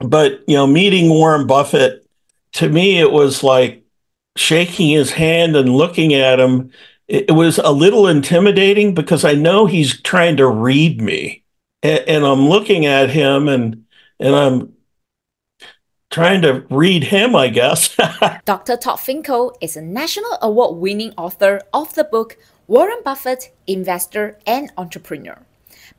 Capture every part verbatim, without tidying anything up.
But, you know, meeting Warren Buffett, to me, it was like shaking his hand and looking at him. It was a little intimidating because I know he's trying to read me. And, and I'm looking at him and and I'm trying to read him, I guess. Doctor Todd Finkle is a national award-winning author of the book Warren Buffett, Investor and Entrepreneur.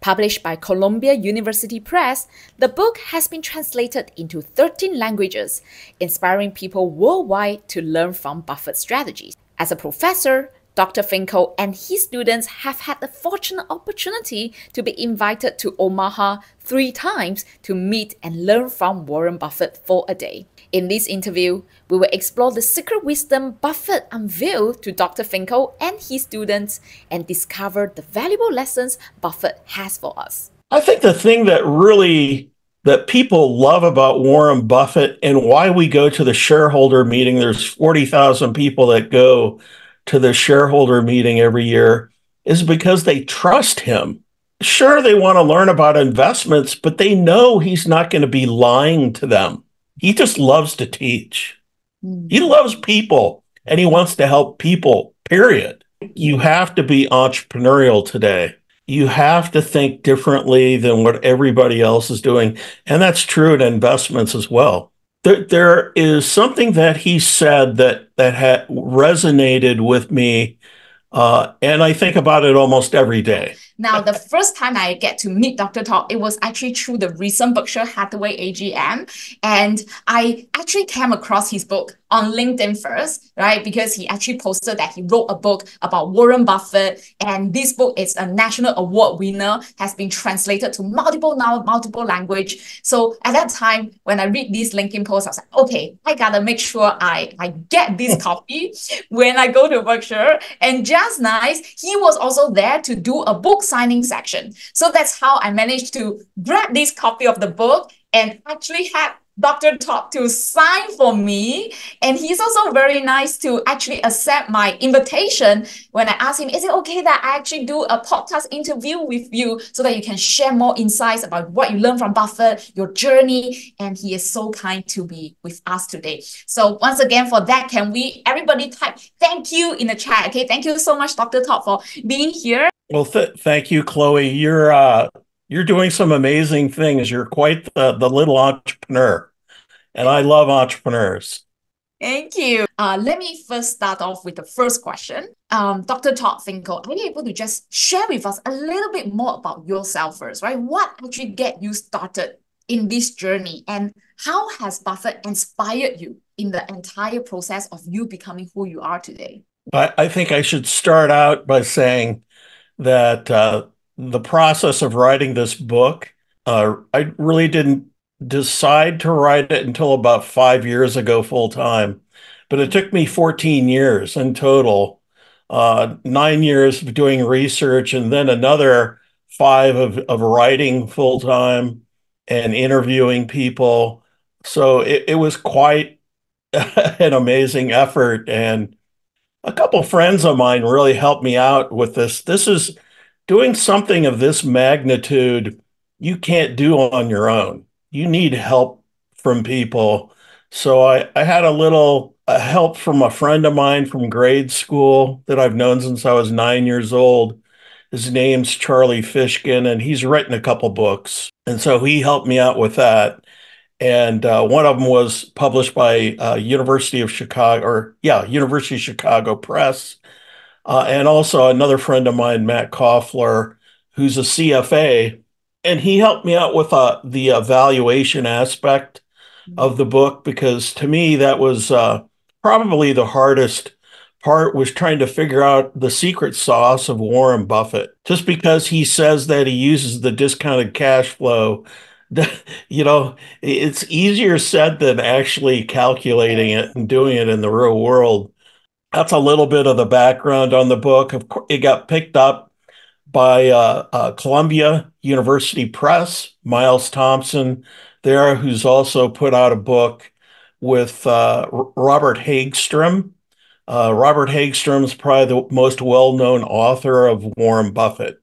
Published by Columbia University Press, the book has been translated into thirteen languages, inspiring people worldwide to learn from Buffett's strategies. As a professor, Doctor Finkle and his students have had the fortunate opportunity to be invited to Omaha three times to meet and learn from Warren Buffett for a day. In this interview, we will explore the secret wisdom Buffett unveiled to Doctor Finkle and his students and discover the valuable lessons Buffett has for us. I think the thing that really that people love about Warren Buffett and why we go to the shareholder meeting, there's forty thousand people that go to the shareholder meeting every year, is because they trust him. Sure, they want to learn about investments, but they know he's not going to be lying to them. He just loves to teach. He loves people and he wants to help people, period. You have to be entrepreneurial today. You have to think differently than what everybody else is doing. And that's true in investments as well. There, there is something that he said that, that had resonated with me. Uh, and I think about it almost every day. Now, the first time I get to meet Doctor Todd, it was actually through the recent Berkshire Hathaway A G M. And I actually came across his book on LinkedIn first, right? Because he actually posted that he wrote a book about Warren Buffett. And this book is a national award winner, has been translated to multiple now, multiple language. So at that time, when I read this LinkedIn post, I was like, okay, I gotta make sure I, I get this copy when I go to Berkshire. And just nice, he was also there to do a book signing section. So that's how I managed to grab this copy of the book and actually have Doctor Todd to sign for me. And he's also very nice to actually accept my invitation when I asked him, is it okay that I actually do a podcast interview with you so that you can share more insights about what you learned from Buffett, your journey? And he is so kind to be with us today. So once again, for that, can we, everybody type thank you in the chat, okay? Thank you so much, Doctor Todd, for being here. Well, th thank you, Chloe. You're, uh, you're doing some amazing things. You're quite the, the little entrepreneur. And I love entrepreneurs. Thank you. Uh, let me first start off with the first question. Um, Doctor Todd Finkle, are you able to just share with us a little bit more about yourself first, right? What actually get you started in this journey? And how has Buffett inspired you in the entire process of you becoming who you are today? I, I think I should start out by saying that uh, the process of writing this book, uh, I really didn't decide to write it until about five years ago full time, but it took me fourteen years in total, uh, nine years of doing research and then another five of, of writing full time and interviewing people. So it, it was quite an amazing effort. And a couple friends of mine really helped me out with this. This is doing something of this magnitude you can't do on your own. You need help from people. So I, I had a little uh, help from a friend of mine from grade school that I've known since I was nine years old. His name's Charlie Fishkin, and he's written a couple books. And so he helped me out with that. And uh, one of them was published by uh, University of Chicago, or yeah, University of Chicago Press. Uh, and also another friend of mine, Matt Koffler, who's a C F A, and he helped me out with uh, the evaluation aspect of the book, because to me, that was uh, probably the hardest part, was trying to figure out the secret sauce of Warren Buffett. Just because he says that he uses the discounted cash flow, you know, it's easier said than actually calculating it and doing it in the real world. That's a little bit of the background on the book. Of course, it got picked up by uh, uh, Columbia University Press, Miles Thompson there, who's also put out a book with uh, Robert Hagstrom. Uh, Robert Hagstrom is probably the most well-known author of Warren Buffett.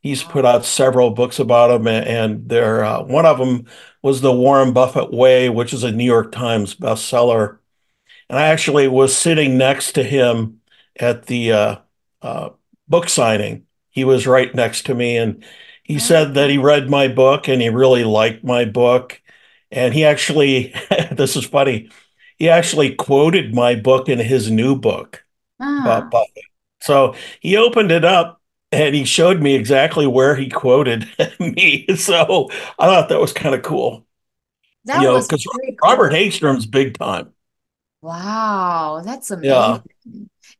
He's put out several books about him, and, and there uh, one of them was The Warren Buffett Way, which is a New York Times bestseller. And I actually was sitting next to him at the uh, uh, book signing. He was right next to me, and he said that he read my book and he really liked my book. And he actually, this is funny, he actually quoted my book in his new book ah. about Buffett. So he opened it up and he showed me exactly where he quoted me. So I thought that was kind of cool. That you was know, cool. Robert Hagstrom's big time. Wow, that's amazing. Yeah.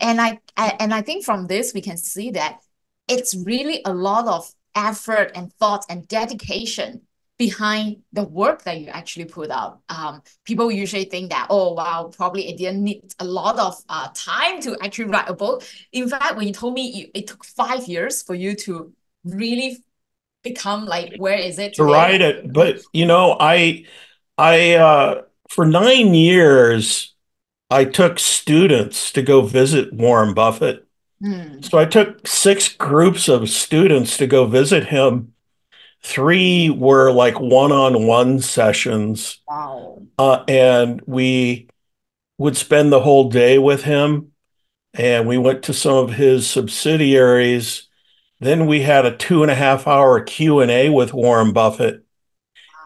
And I, I and I think from this we can see that it's really a lot of effort and thought and dedication behind the work that you actually put out. Um, people usually think that, oh, wow, probably it didn't need a lot of uh, time to actually write a book. In fact, when you told me you, it took five years for you to really become like, where is it? To write it. But, you know, I, I uh, for nine years, I took students to go visit Warren Buffett. Hmm. So I took six groups of students to go visit him. Three were like one-on-one sessions. Wow. Uh, and we would spend the whole day with him. And we went to some of his subsidiaries. Then we had a two and a half hour Q and A with Warren Buffett.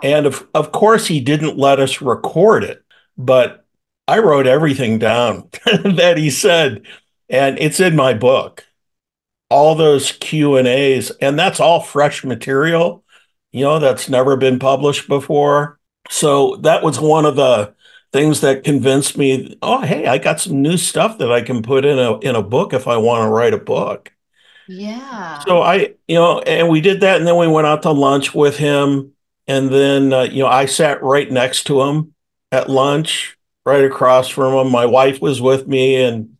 Wow. And of, of course, he didn't let us record it, but I wrote everything down that he said. And it's in my book, all those Q and A's. And that's all fresh material. You know, that's never been published before. So that was one of the things that convinced me, oh, hey, I got some new stuff that I can put in a in a book if I want to write a book. Yeah. So I, you know, and we did that. And then we went out to lunch with him. And then, uh, you know, I sat right next to him at lunch, right across from him. My wife was with me, and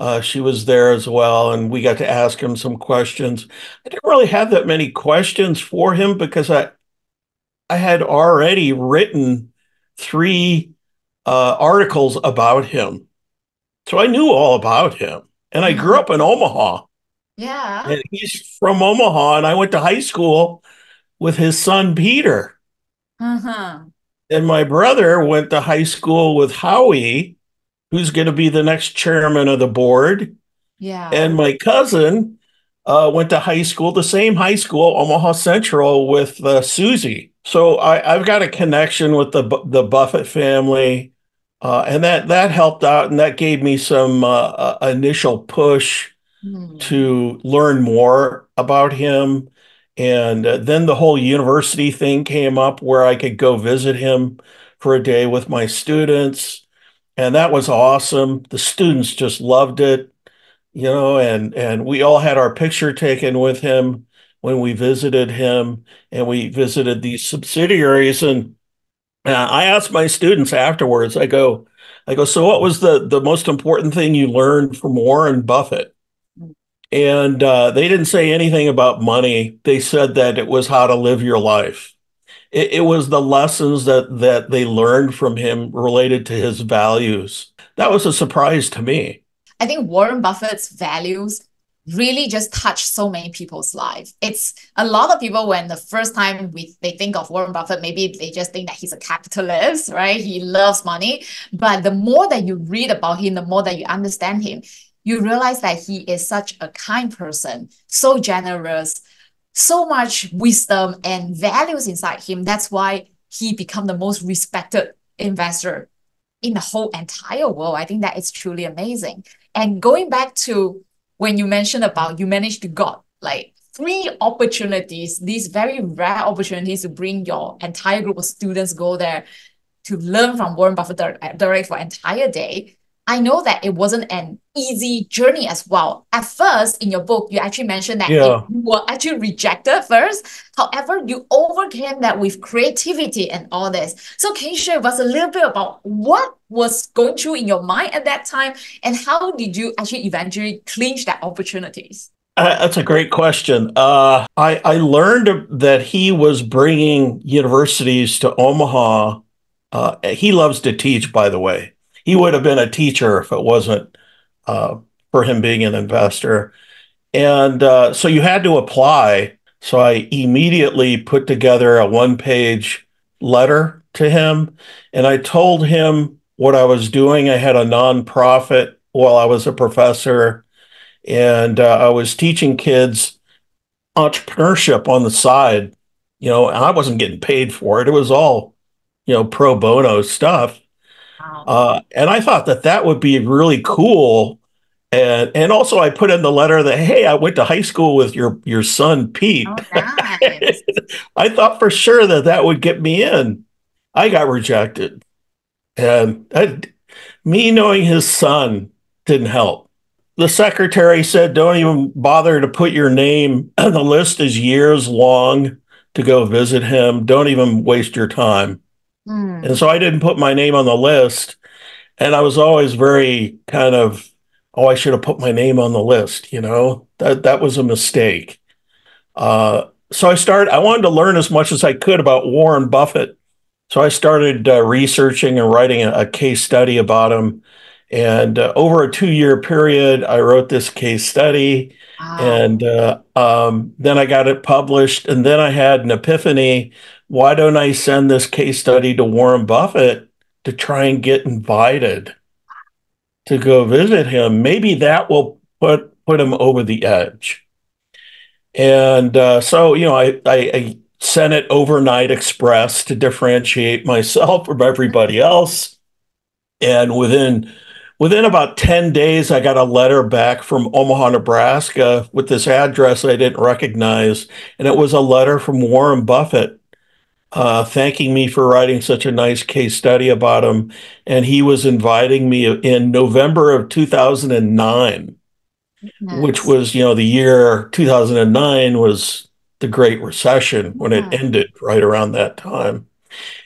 Uh, she was there as well, and we got to ask him some questions. I didn't really have that many questions for him because I I had already written three uh, articles about him. So I knew all about him, and I grew up in Omaha. Yeah. And he's from Omaha, and I went to high school with his son, Peter. Uh-huh. And my brother went to high school with Howie, who's going to be the next chairman of the board. Yeah. And my cousin uh, went to high school, the same high school, Omaha Central, with uh, Susie. So I, I've got a connection with the the Buffett family, uh, and that that helped out, and that gave me some uh, initial push mm. to learn more about him. And uh, then the whole university thing came up where I could go visit him for a day with my students. And that was awesome. The students just loved it, you know, and, and we all had our picture taken with him when we visited him, and we visited these subsidiaries. And uh, I asked my students afterwards, I go, I go, so what was the, the most important thing you learned from Warren Buffett? And uh, they didn't say anything about money. They said that it was how to live your life. It, it was the lessons that, that they learned from him related to his values. That was a surprise to me. I think Warren Buffett's values really just touched so many people's lives. It's a lot of people when the first time we they think of Warren Buffett, maybe they just think that he's a capitalist, right? He loves money. But the more that you read about him, the more that you understand him, you realize that he is such a kind person, so generous, so much wisdom and values inside him. That's why he became the most respected investor in the whole entire world. I think that is truly amazing. And going back to when you mentioned about you managed to got like three opportunities, these very rare opportunities to bring your entire group of students go there to learn from Warren Buffett direct for an entire day. I know that it wasn't an easy journey as well. At first, in your book, you actually mentioned that yeah. you were actually rejected first. However, you overcame that with creativity and all this. So can you share with us a little bit about what was going through in your mind at that time, and how did you actually eventually clinch that opportunities? Uh, that's a great question. Uh, I, I learned that he was bringing universities to Omaha. Uh, he loves to teach, by the way. He would have been a teacher if it wasn't uh, for him being an investor. And uh, so you had to apply So I immediately put together a one-page letter to him, and I told him what I was doing. I had a nonprofit while I was a professor, and uh, I was teaching kids entrepreneurship on the side. You know, I wasn't getting paid for it. It was all, you know, pro bono stuff. Wow. Uh, and I thought that that would be really cool. And and also I put in the letter that, hey, I went to high school with your, your son, Pete. Oh, nice. I thought for sure that that would get me in. I got rejected. And I, me knowing his son didn't help. The secretary said, don't even bother to put your name. The list is years long to go visit him. Don't even waste your time. Mm. And so I didn't put my name on the list. And I was always very kind of, oh, I should have put my name on the list, you know, that that was a mistake. Uh, so I started, I wanted to learn as much as I could about Warren Buffett. So I started uh, researching and writing a, a case study about him. And uh, over a two-year period, I wrote this case study. Wow. And uh, um, then I got it published. And then I had an epiphany. Why don't I send this case study to Warren Buffett to try and get invited to go visit him? Maybe that will put put him over the edge. And uh, so, you know, I, I, I sent it overnight express to differentiate myself from everybody else. And within within about ten days, I got a letter back from Omaha, Nebraska with this address I didn't recognize. And it was a letter from Warren Buffett Uh, thanking me for writing such a nice case study about him. And he was inviting me in November of two thousand nine, nice. Which was, you know, the year two thousand nine was the Great Recession when yeah. it ended right around that time.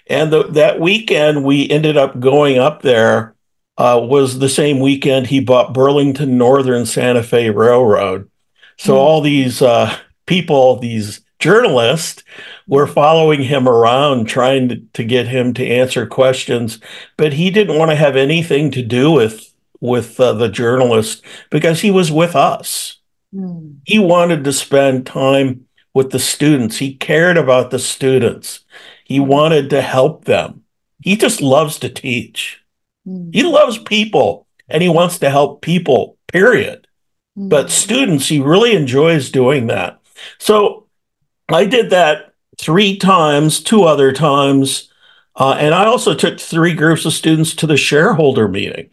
And the, that weekend we ended up going up there uh, was the same weekend he bought Burlington Northern Santa Fe Railroad. So mm. all these uh, people, these journalists were following him around trying to, to get him to answer questions, but he didn't want to have anything to do with with uh, the journalist because he was with us. Mm. He wanted to spend time with the students. He cared about the students. He wanted to help them. He just loves to teach. Mm. He loves people and he wants to help people, period. Mm. But students, he really enjoys doing that. So I did that three times, two other times, uh, and I also took three groups of students to the shareholder meeting.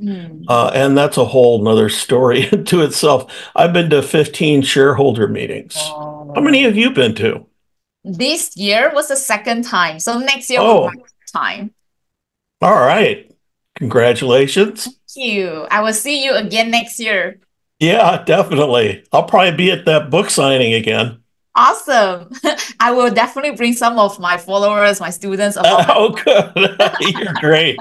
Mm. Uh, and that's a whole nother story to itself. I've been to fifteen shareholder meetings. Oh. How many have you been to? This year was the second time. So next year oh. was the first time. All right. Congratulations. Thank you. I will see you again next year. Yeah, definitely. I'll probably be at that book signing again. Awesome. I will definitely bring some of my followers, my students. Uh, oh, good. You're great.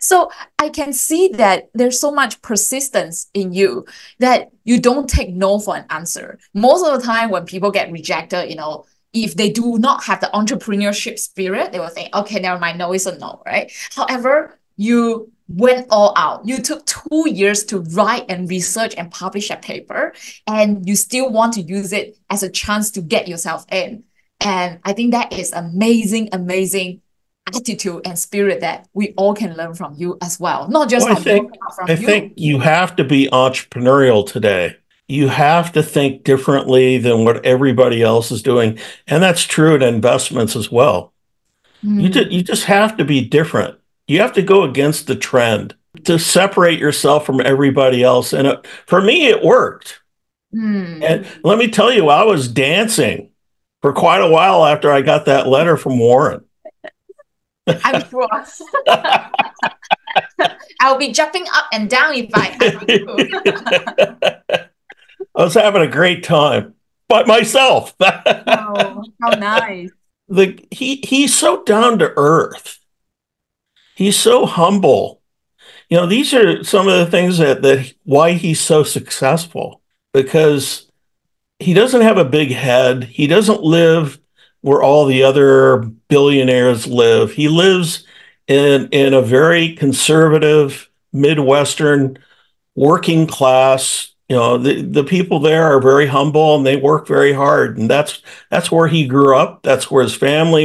So I can see that there's so much persistence in you that you don't take no for an answer. Most of the time when people get rejected, you know, if they do not have the entrepreneurship spirit, they will think, okay, never mind, no is a no, right? However, you went all out. You took two years to write and research and publish a paper, and you still want to use it as a chance to get yourself in. And I think that is amazing, amazing attitude and spirit that we all can learn from you as well. Not just well, I think, from I you. think you have to be entrepreneurial today. You have to think differently than what everybody else is doing. And that's true in investments as well. Mm. You, ju- you just have to be different. You have to go against the trend to separate yourself from everybody else. And it, for me, it worked. Mm. And let me tell you, I was dancing for quite a while after I got that letter from Warren. I'm sure. I'll be jumping up and down if I have to. I was having a great time by myself. Oh, how nice. The, he, he's so down to earth. He's so humble. You know, these are some of the things that, that why he's so successful, because he doesn't have a big head. He doesn't live where all the other billionaires live. He lives in, in a very conservative, Midwestern, working class You know, the, the people there are very humble and they work very hard. And that's that's where he grew up. That's where his family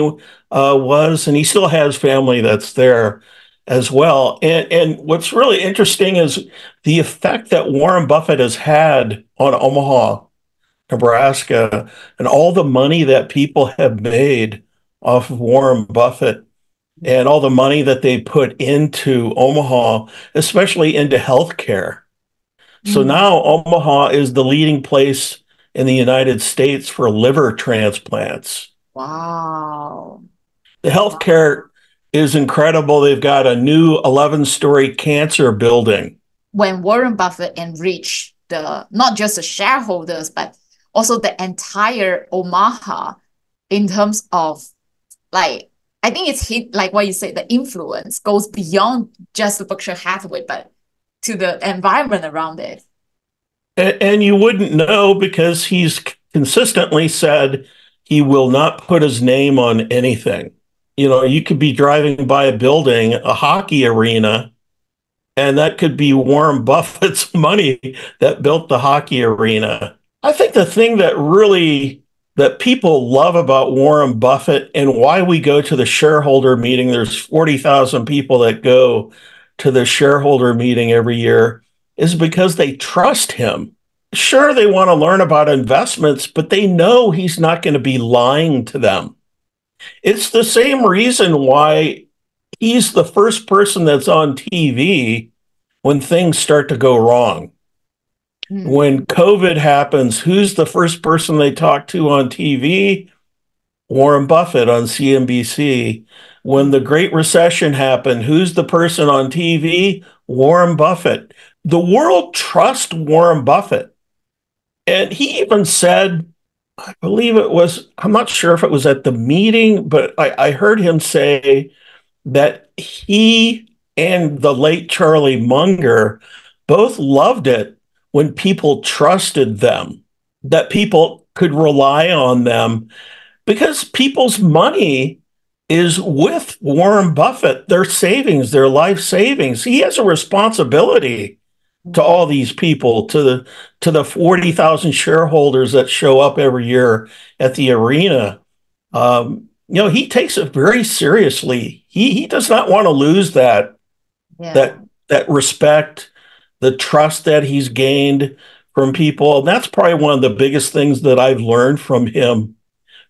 uh, was. And he still has family that's there as well. And, and what's really interesting is the effect that Warren Buffett has had on Omaha, Nebraska, and all the money that people have made off of Warren Buffett and all the money that they put into Omaha, especially into healthcare. Mm-hmm. So now Omaha is the leading place in the United States for liver transplants. Wow. The healthcare wow. is incredible. They've got a new eleven-story cancer building. When Warren Buffett enriched the not just the shareholders, but also the entire Omaha in terms of, like, I think it's hit, like what you say, the influence goes beyond just the Berkshire Hathaway, but to the environment around it. And, and you wouldn't know because he's consistently said he will not put his name on anything. You know, you could be driving by a building, a hockey arena, and that could be Warren Buffett's money that built the hockey arena. I think the thing that really that people love about Warren Buffett and why we go to the shareholder meeting, there's forty thousand people that go to the shareholder meeting every year, is because they trust him. Sure, they want to learn about investments, but they know he's not going to be lying to them. It's the same reason why he's the first person that's on T V when things start to go wrong. When COVID happens, who's the first person they talk to on T V? Warren Buffett on C N B C. When the Great Recession happened, who's the person on T V? Warren Buffett. The world trusts Warren Buffett. And he even said, I believe it was, I'm not sure if it was at the meeting, but I, I heard him say that he and the late Charlie Munger both loved it when people trusted them, that people could rely on them, because people's money is with Warren Buffett, their savings, their life savings. He has a responsibility to all these people, to the to the forty thousand shareholders that show up every year at the arena. Um, you know, he takes it very seriously. He he does not want to lose that yeah. that that respect, the trust that he's gained from people. And that's probably one of the biggest things that I've learned from him,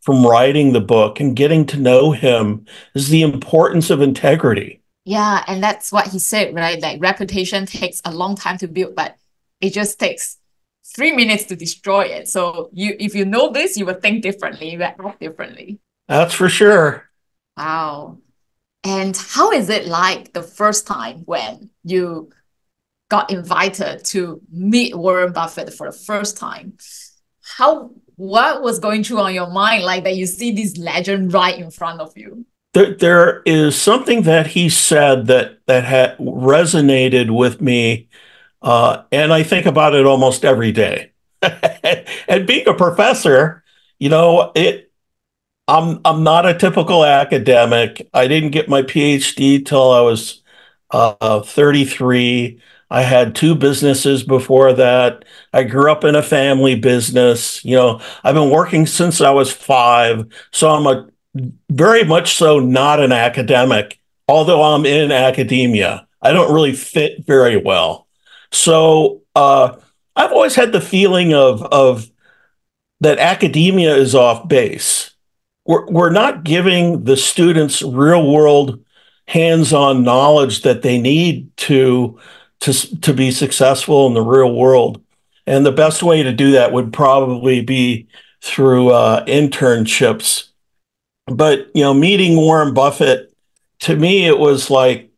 from writing the book and getting to know him, is the importance of integrity. Yeah, and that's what he said, right? Like, reputation takes a long time to build, but it just takes three minutes to destroy it. So you, if you know this, you will think differently, you will act differently. That's for sure. Wow. And how is it like the first time when you got invited to meet Warren Buffett for the first time? How, what was going through on your mind, like that you see this legend right in front of you? There, there is something that he said that that had resonated with me, uh, and I think about it almost every day. And being a professor, you know, it. I'm I'm not a typical academic. I didn't get my PhD till I was uh, thirty-three. I had two businesses before that. I grew up in a family business. You know, I've been working since I was five. So I'm a very much so not an academic, although I'm in academia. I don't really fit very well. So uh, I've always had the feeling of, of that academia is off base. We're, we're not giving the students real world hands-on knowledge that they need to to to be successful in the real world. And the best way to do that would probably be through uh, internships. But, you know, meeting Warren Buffett, to me, it was like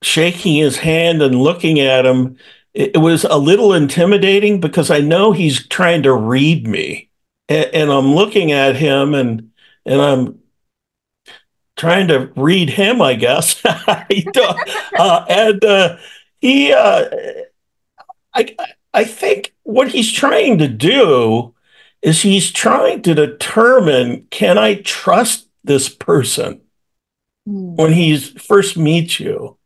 shaking his hand and looking at him. It, it was a little intimidating because I know he's trying to read me. And, and I'm looking at him and and I'm trying to read him, I guess. uh, and, uh, He, uh, I, I think what he's trying to do is he's trying to determine, can I trust this person mm. when he first meets you?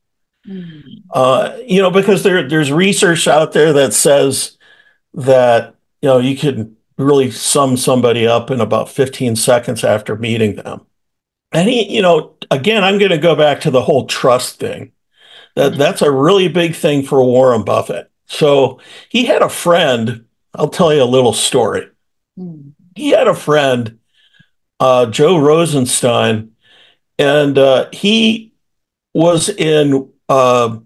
Mm. Uh, you know, because there, there's research out there that says that, you know, you could really sum somebody up in about fifteen seconds after meeting them. And he, you know, again, I'm going to go back to the whole trust thing. That that's a really big thing for Warren Buffett. So he had a friend. I'll tell you a little story. He had a friend, uh, Joe Rosenstein, and uh, he was in uh,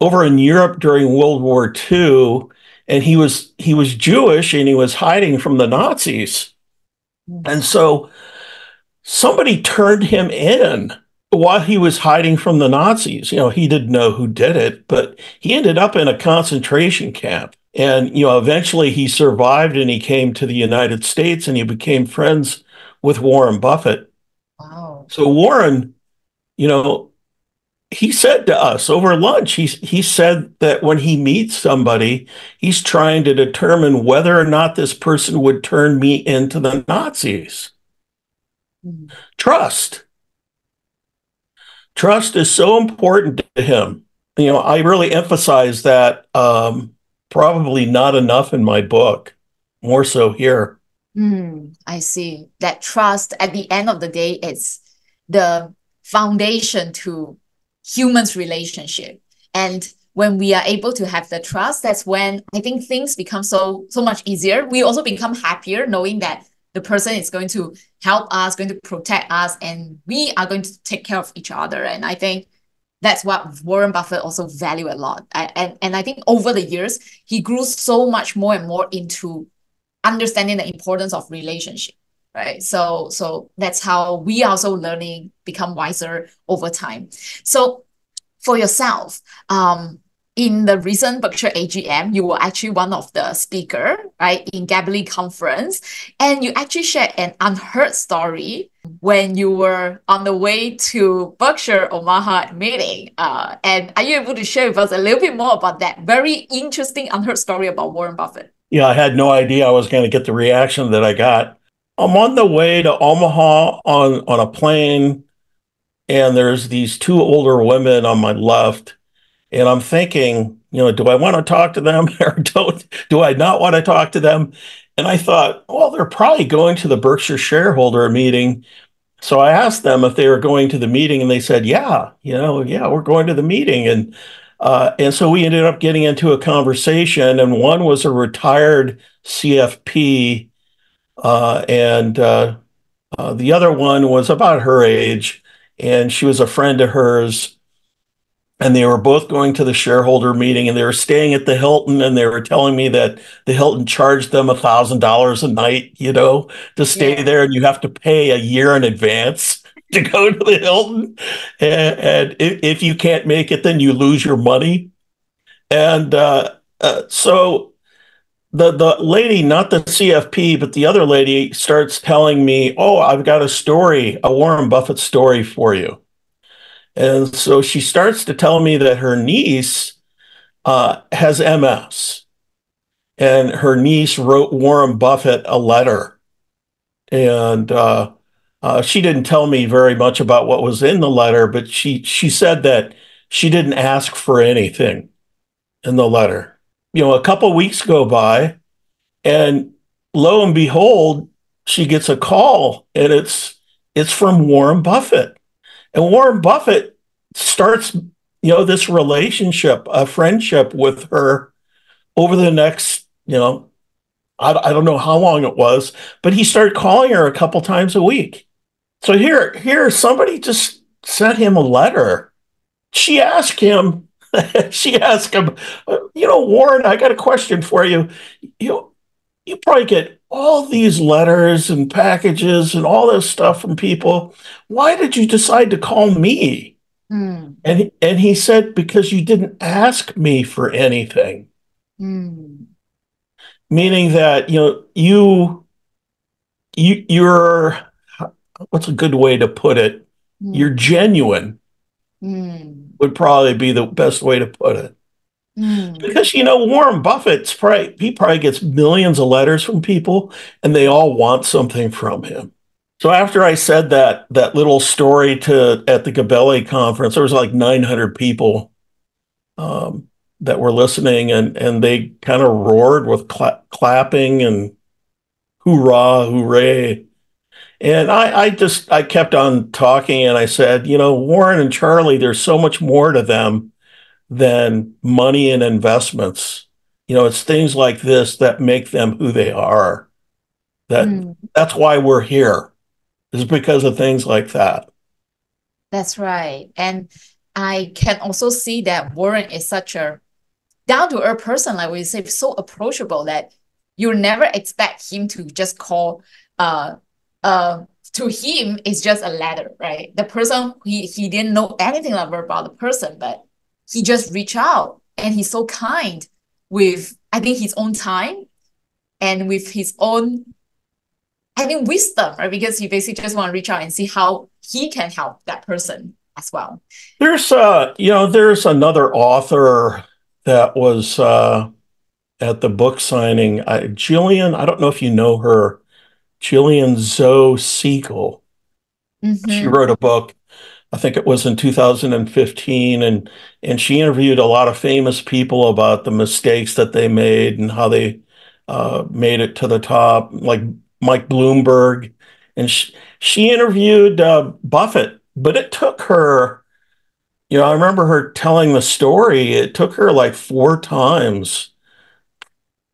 over in Europe during World War Two, and he was he was Jewish and he was hiding from the Nazis, and so somebody turned him in while he was hiding from the Nazis. You know, he didn't know who did it, but he ended up in a concentration camp. And, you know, eventually he survived and he came to the United States and he became friends with Warren Buffett. Wow. So Warren, you know, he said to us over lunch, he, he said that when he meets somebody, he's trying to determine whether or not this person would turn me into the Nazis. Mm-hmm. Trust. Trust is so important to him. You know, I really emphasize that. Um, Probably not enough in my book, more so here. Mm, I see. That trust, at the end of the day, it's the foundation to humans' relationship. And when we are able to have the trust, that's when I think things become so, so much easier. We also become happier knowing that the person is going to help us, going to protect us, and we are going to take care of each other. And I think that's what Warren Buffett also valued a lot. I, and, and I think over the years, he grew so much more and more into understanding the importance of relationship, right? So, so that's how we are also learning, become wiser over time. So for yourself, um, in the recent Berkshire A G M, you were actually one of the speakers, right, in Gabby conference. And you actually shared an unheard story when you were on the way to Berkshire Omaha meeting. Uh, and are you able to share with us a little bit more about that very interesting unheard story about Warren Buffett? Yeah, I had no idea I was going to get the reaction that I got. I'm on the way to Omaha on, on a plane, and there's these two older women on my left. And I'm thinking, you know, do I want to talk to them or don't, do I not want to talk to them? And I thought, well, they're probably going to the Berkshire shareholder meeting. So I asked them if they were going to the meeting, and they said, yeah, you know, yeah, we're going to the meeting. And, uh, and so we ended up getting into a conversation, and one was a retired C F P, uh, and uh, uh, the other one was about her age, and she was a friend of hers. And they were both going to the shareholder meeting, and they were staying at the Hilton, and they were telling me that the Hilton charged them a thousand dollars a night, you know, to stay yeah. there, and you have to pay a year in advance to go to the Hilton. And, and if, if you can't make it, then you lose your money. And uh, uh, so the, the lady, not the C F P, but the other lady starts telling me, oh, I've got a story, a Warren Buffett story for you. And so she starts to tell me that her niece uh, has M S, and her niece wrote Warren Buffett a letter. And uh, uh, she didn't tell me very much about what was in the letter, but she, she said that she didn't ask for anything in the letter. You know, a couple of weeks go by, and lo and behold, she gets a call, and it's it's from Warren Buffett. And Warren Buffett starts, you know, this relationship, a friendship with her over the next, you know, I, I don't know how long it was, but he started calling her a couple times a week. So here, here, somebody just sent him a letter. She asked him, she asked him, you know, Warren, I got a question for you. You know, you probably get all these letters and packages and all this stuff from people. Why did you decide to call me? Mm. And, and he said, because you didn't ask me for anything. Mm. Meaning that, you know, you, you, you're, what's a good way to put it? Mm. You're genuine mm. would probably be the best way to put it. Because, you know, Warren Buffett's probably, he probably gets millions of letters from people, and they all want something from him. So after I said that that little story to at the Gabelli conference, there was like nine hundred people um, that were listening, and and they kind of roared with cla- clapping and hoorah, hooray. And I, I just, I kept on talking, and I said, you know, Warren and Charlie, there's so much more to them than money and investments. You know, it's things like this that make them who they are. That mm. That's why we're here, is because of things like that. That's right. And I can also see that Warren is such a down-to-earth person, like we say, so approachable that you never expect him to just call... Uh, uh to him it's just a letter, right? The person, he he didn't know anything about the person, but he just reached out, and he's so kind with, I think, his own time and with his own, I mean, wisdom, right? Because he basically just want to reach out and see how he can help that person as well. There's uh you know there's another author that was uh at the book signing, I, Jillian, I don't know if you know her, Jillian Zoe Siegel. Mm-hmm. She wrote a book, I think it was in two thousand fifteen, and and she interviewed a lot of famous people about the mistakes that they made and how they uh, made it to the top, like Mike Bloomberg. And she, she interviewed uh, Buffett, but it took her, you know, I remember her telling the story, it took her like four times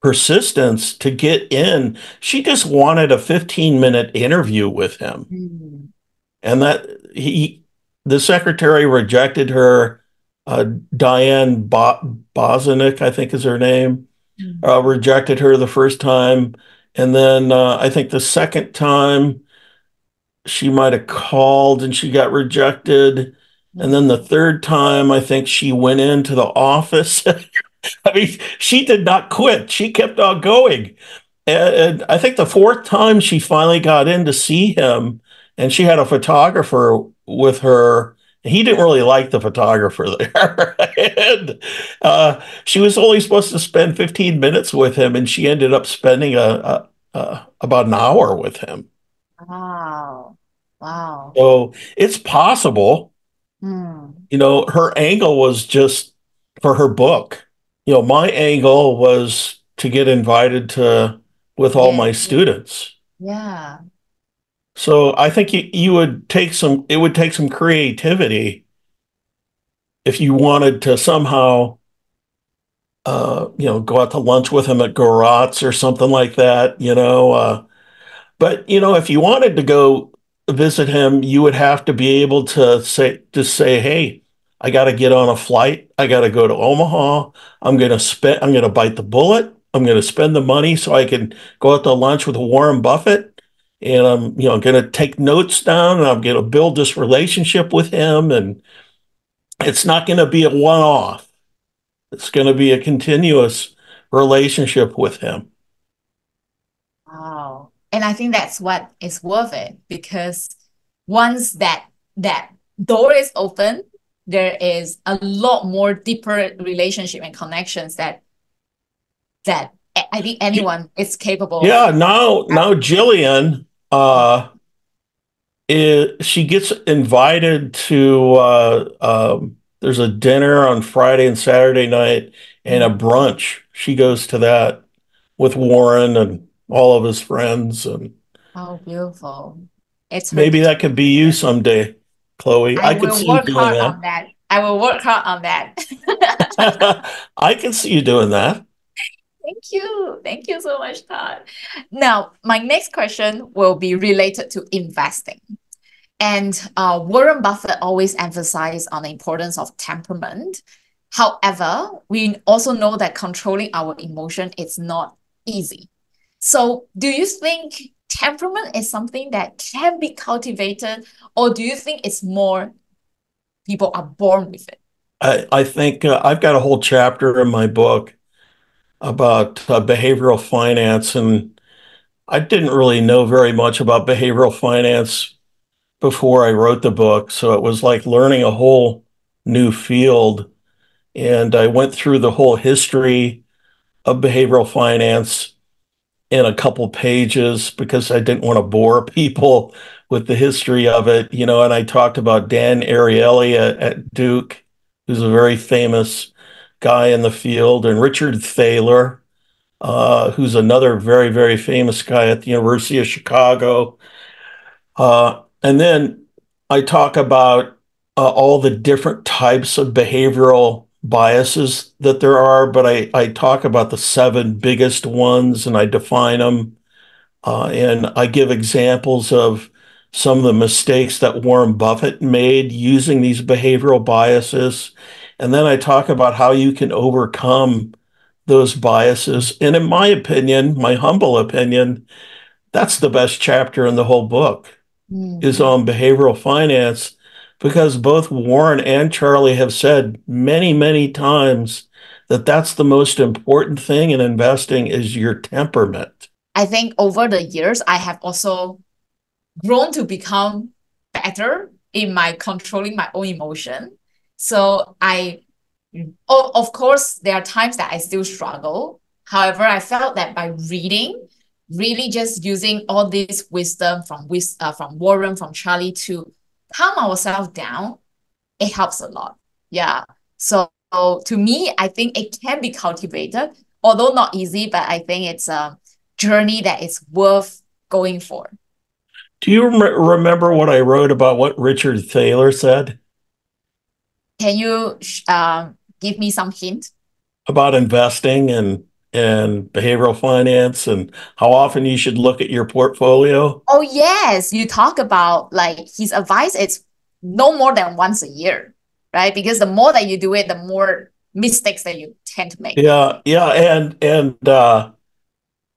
persistence to get in. She just wanted a fifteen minute interview with him. Mm. And that he, the secretary rejected her, uh, Diane Bo- Bosnick, I think is her name, mm. uh, rejected her the first time. And then uh, I think the second time she might've called and she got rejected. Mm. And then the third time, I think she went into the office. I mean, she did not quit. She kept on going. And, and I think the fourth time she finally got in to see him, and she had a photographer with her. He didn't really like the photographer there. and, uh, she was only supposed to spend fifteen minutes with him, and she ended up spending a, a, a about an hour with him. Wow. Wow. So it's possible. Mm. You know, her angle was just for her book. You know, my angle was to get invited to with all yeah. my students. Yeah. So I think you, you would take some, it would take some creativity if you wanted to somehow, uh, you know, go out to lunch with him at Garot's or something like that, you know. Uh, but, you know, if you wanted to go visit him, you would have to be able to say, to say, hey, I got to get on a flight. I got to go to Omaha. I'm going to spend, I'm going to bite the bullet. I'm going to spend the money so I can go out to lunch with Warren Buffett. And I'm, you know, going to take notes down, and I'm going to build this relationship with him. And it's not going to be a one-off. It's going to be a continuous relationship with him. Wow. And I think that's what is worth it, because once that, that door is open, there is a lot more deeper relationship and connections that that I think anyone is capable yeah, of. Yeah, now now Jillian, uh, is, she gets invited to, uh, um, there's a dinner on Friday and Saturday night and a brunch. She goes to that with Warren and all of his friends. And oh, beautiful. It's maybe that could be you someday, Chloe. I, I can see you doing that. that. I will work hard on that. I can see you doing that. Thank you. Thank you so much, Todd. Now, my next question will be related to investing. And uh, Warren Buffett always emphasized on the importance of temperament. However, we also know that controlling our emotion is not easy. So do you think temperament is something that can be cultivated, or do you think it's more people are born with it? I, I think uh, I've got a whole chapter in my book about uh, behavioral finance, and I didn't really know very much about behavioral finance before I wrote the book, so it was like learning a whole new field. And I went through the whole history of behavioral finance in a couple pages because I didn't want to bore people with the history of it, you know. And I talked about Dan Ariely at, at Duke, who's a very famous guy in the field, and Richard Thaler, uh, who's another very, very famous guy at the University of Chicago. Uh, and then I talk about uh, all the different types of behavioral biases that there are, but I, I talk about the seven biggest ones, and I define them. Uh, and I give examples of some of the mistakes that Warren Buffett made using these behavioral biases. And then I talk about how you can overcome those biases. And in my opinion, my humble opinion, that's the best chapter in the whole book, mm. is on behavioral finance, because both Warren and Charlie have said many, many times that that's the most important thing in investing is your temperament. I think over the years, I have also grown to become better in my controlling my own emotion. So I, oh, of course, there are times that I still struggle. However, I felt that by reading, really just using all this wisdom from, uh, from Warren, from Charlie to calm ourselves down, it helps a lot. Yeah. So to me, I think it can be cultivated, although not easy, but I think it's a journey that is worth going for. Do you rem remember what I wrote about what Richard Thaler said? Can you uh, give me some hint? About investing and, and behavioral finance and how often you should look at your portfolio? Oh, yes. You talk about like his advice is no more than once a year, right? Because the more that you do it, the more mistakes that you tend to make. Yeah, yeah. And, and uh,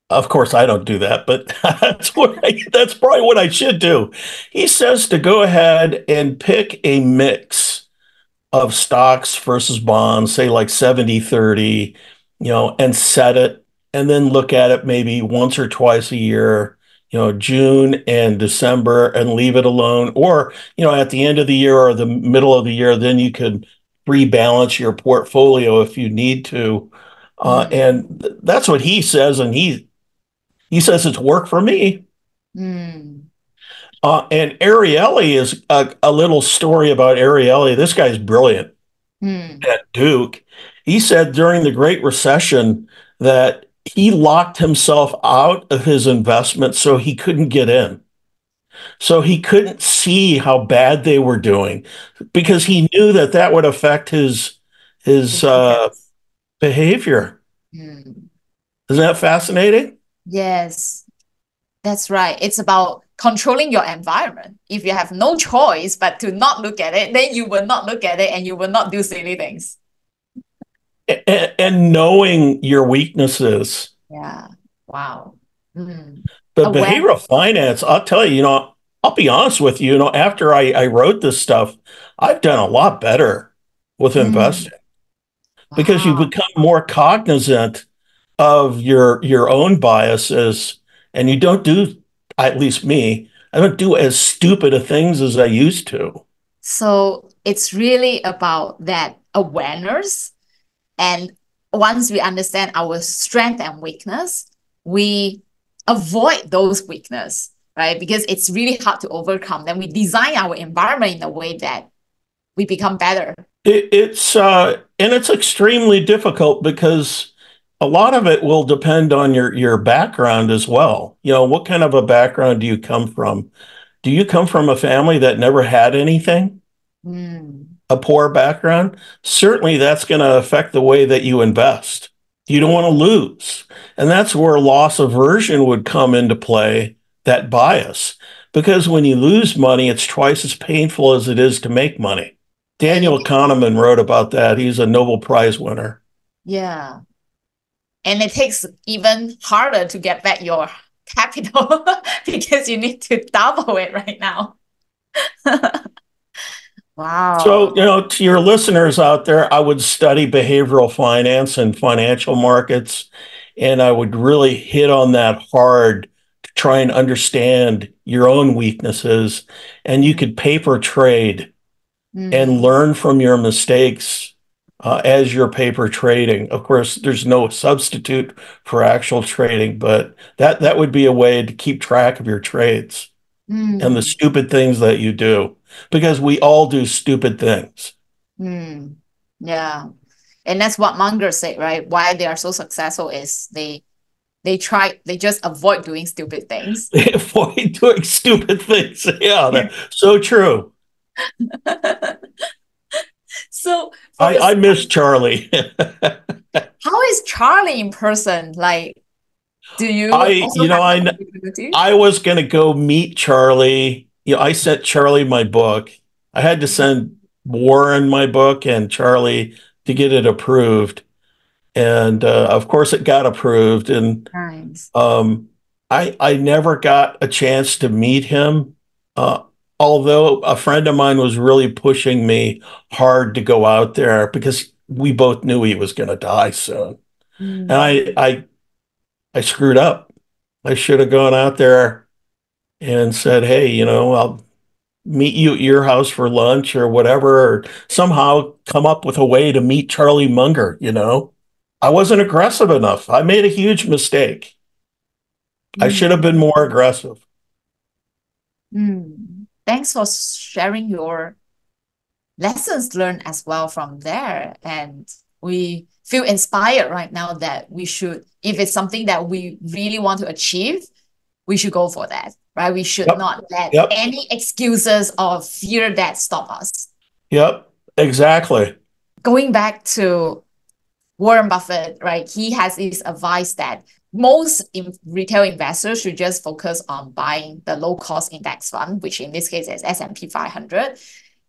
of course, I don't do that, but that's, what I, that's probably what I should do. He says to go ahead and pick a mix of stocks versus bonds, say like seventy thirty, you know, and set it, and then look at it maybe once or twice a year, you know, June and December, and leave it alone. Or, you know, at the end of the year or the middle of the year, then you could rebalance your portfolio if you need to. Uh, and th that's what he says. And he, he says it's worked for me. Mm. Uh, and Ariely is a, a little story about Ariely. This guy's brilliant mm. at Duke. He said during the Great Recession that he locked himself out of his investment so he couldn't get in. So he couldn't see how bad they were doing because he knew that that would affect his, his uh, behavior. Mm. Isn't that fascinating? Yes, that's right. It's about controlling your environment. If you have no choice but to not look at it, then you will not look at it and you will not do silly things. And, and knowing your weaknesses. Yeah. Wow. Mm. But Awareness. Behavioral finance, I'll tell you, you know, I'll be honest with you, you know, after I, I wrote this stuff, I've done a lot better with mm. investing. Wow. Because you become more cognizant of your, your own biases, and you don't do at least me, I don't do as stupid of things as I used to. So it's really about that awareness. And once we understand our strength and weakness, we avoid those weaknesses, right? Because it's really hard to overcome. Then we design our environment in a way that we become better. It, it's, uh, and it's extremely difficult because a lot of it will depend on your, your background as well. You know, what kind of a background do you come from? Do you come from a family that never had anything? Mm. A poor background? Certainly that's going to affect the way that you invest. You don't want to lose. And that's where loss aversion would come into play, that bias. Because when you lose money, it's twice as painful as it is to make money. Daniel Kahneman wrote about that. He's a Nobel Prize winner. Yeah. And it takes even harder to get back your capital because you need to double it right now. Wow. So, you know, to your listeners out there, I would study behavioral finance and financial markets, and I would really hit on that hard to try and understand your own weaknesses. And you could paper trade mm. and learn from your mistakes Uh, as your paper trading. Of course, there's no substitute for actual trading, but that, that would be a way to keep track of your trades mm. and the stupid things that you do, because we all do stupid things. Mm. Yeah. And that's what Munger said, right? Why they are so successful is they they try, they just avoid doing stupid things. They avoid doing stupid things. Yeah, that's so true. So I, I miss Charlie. How is Charlie in person? Like, do you? I, you know, I, I was going to go meet Charlie. You know, I sent Charlie my book. I had to send Warren my book and Charlie to get it approved. And uh, of course it got approved. And nice. um, I, I never got a chance to meet him. Uh, although a friend of mine was really pushing me hard to go out there because we both knew he was going to die soon. Mm. And I, I, I screwed up. I should have gone out there and said, hey, you know, I'll meet you at your house for lunch or whatever, or somehow come up with a way to meet Charlie Munger. You know, I wasn't aggressive enough. I made a huge mistake. Mm. I should have been more aggressive. Mm. Thanks for sharing your lessons learned as well from there. And we feel inspired right now that we should, if it's something that we really want to achieve, we should go for that, right? We should yep. not let yep. any excuses or fear that stop us. Yep, exactly. Going back to Warren Buffett, right? He has his advice that most in retail investors should just focus on buying the low-cost index fund, which in this case is S and P five hundred.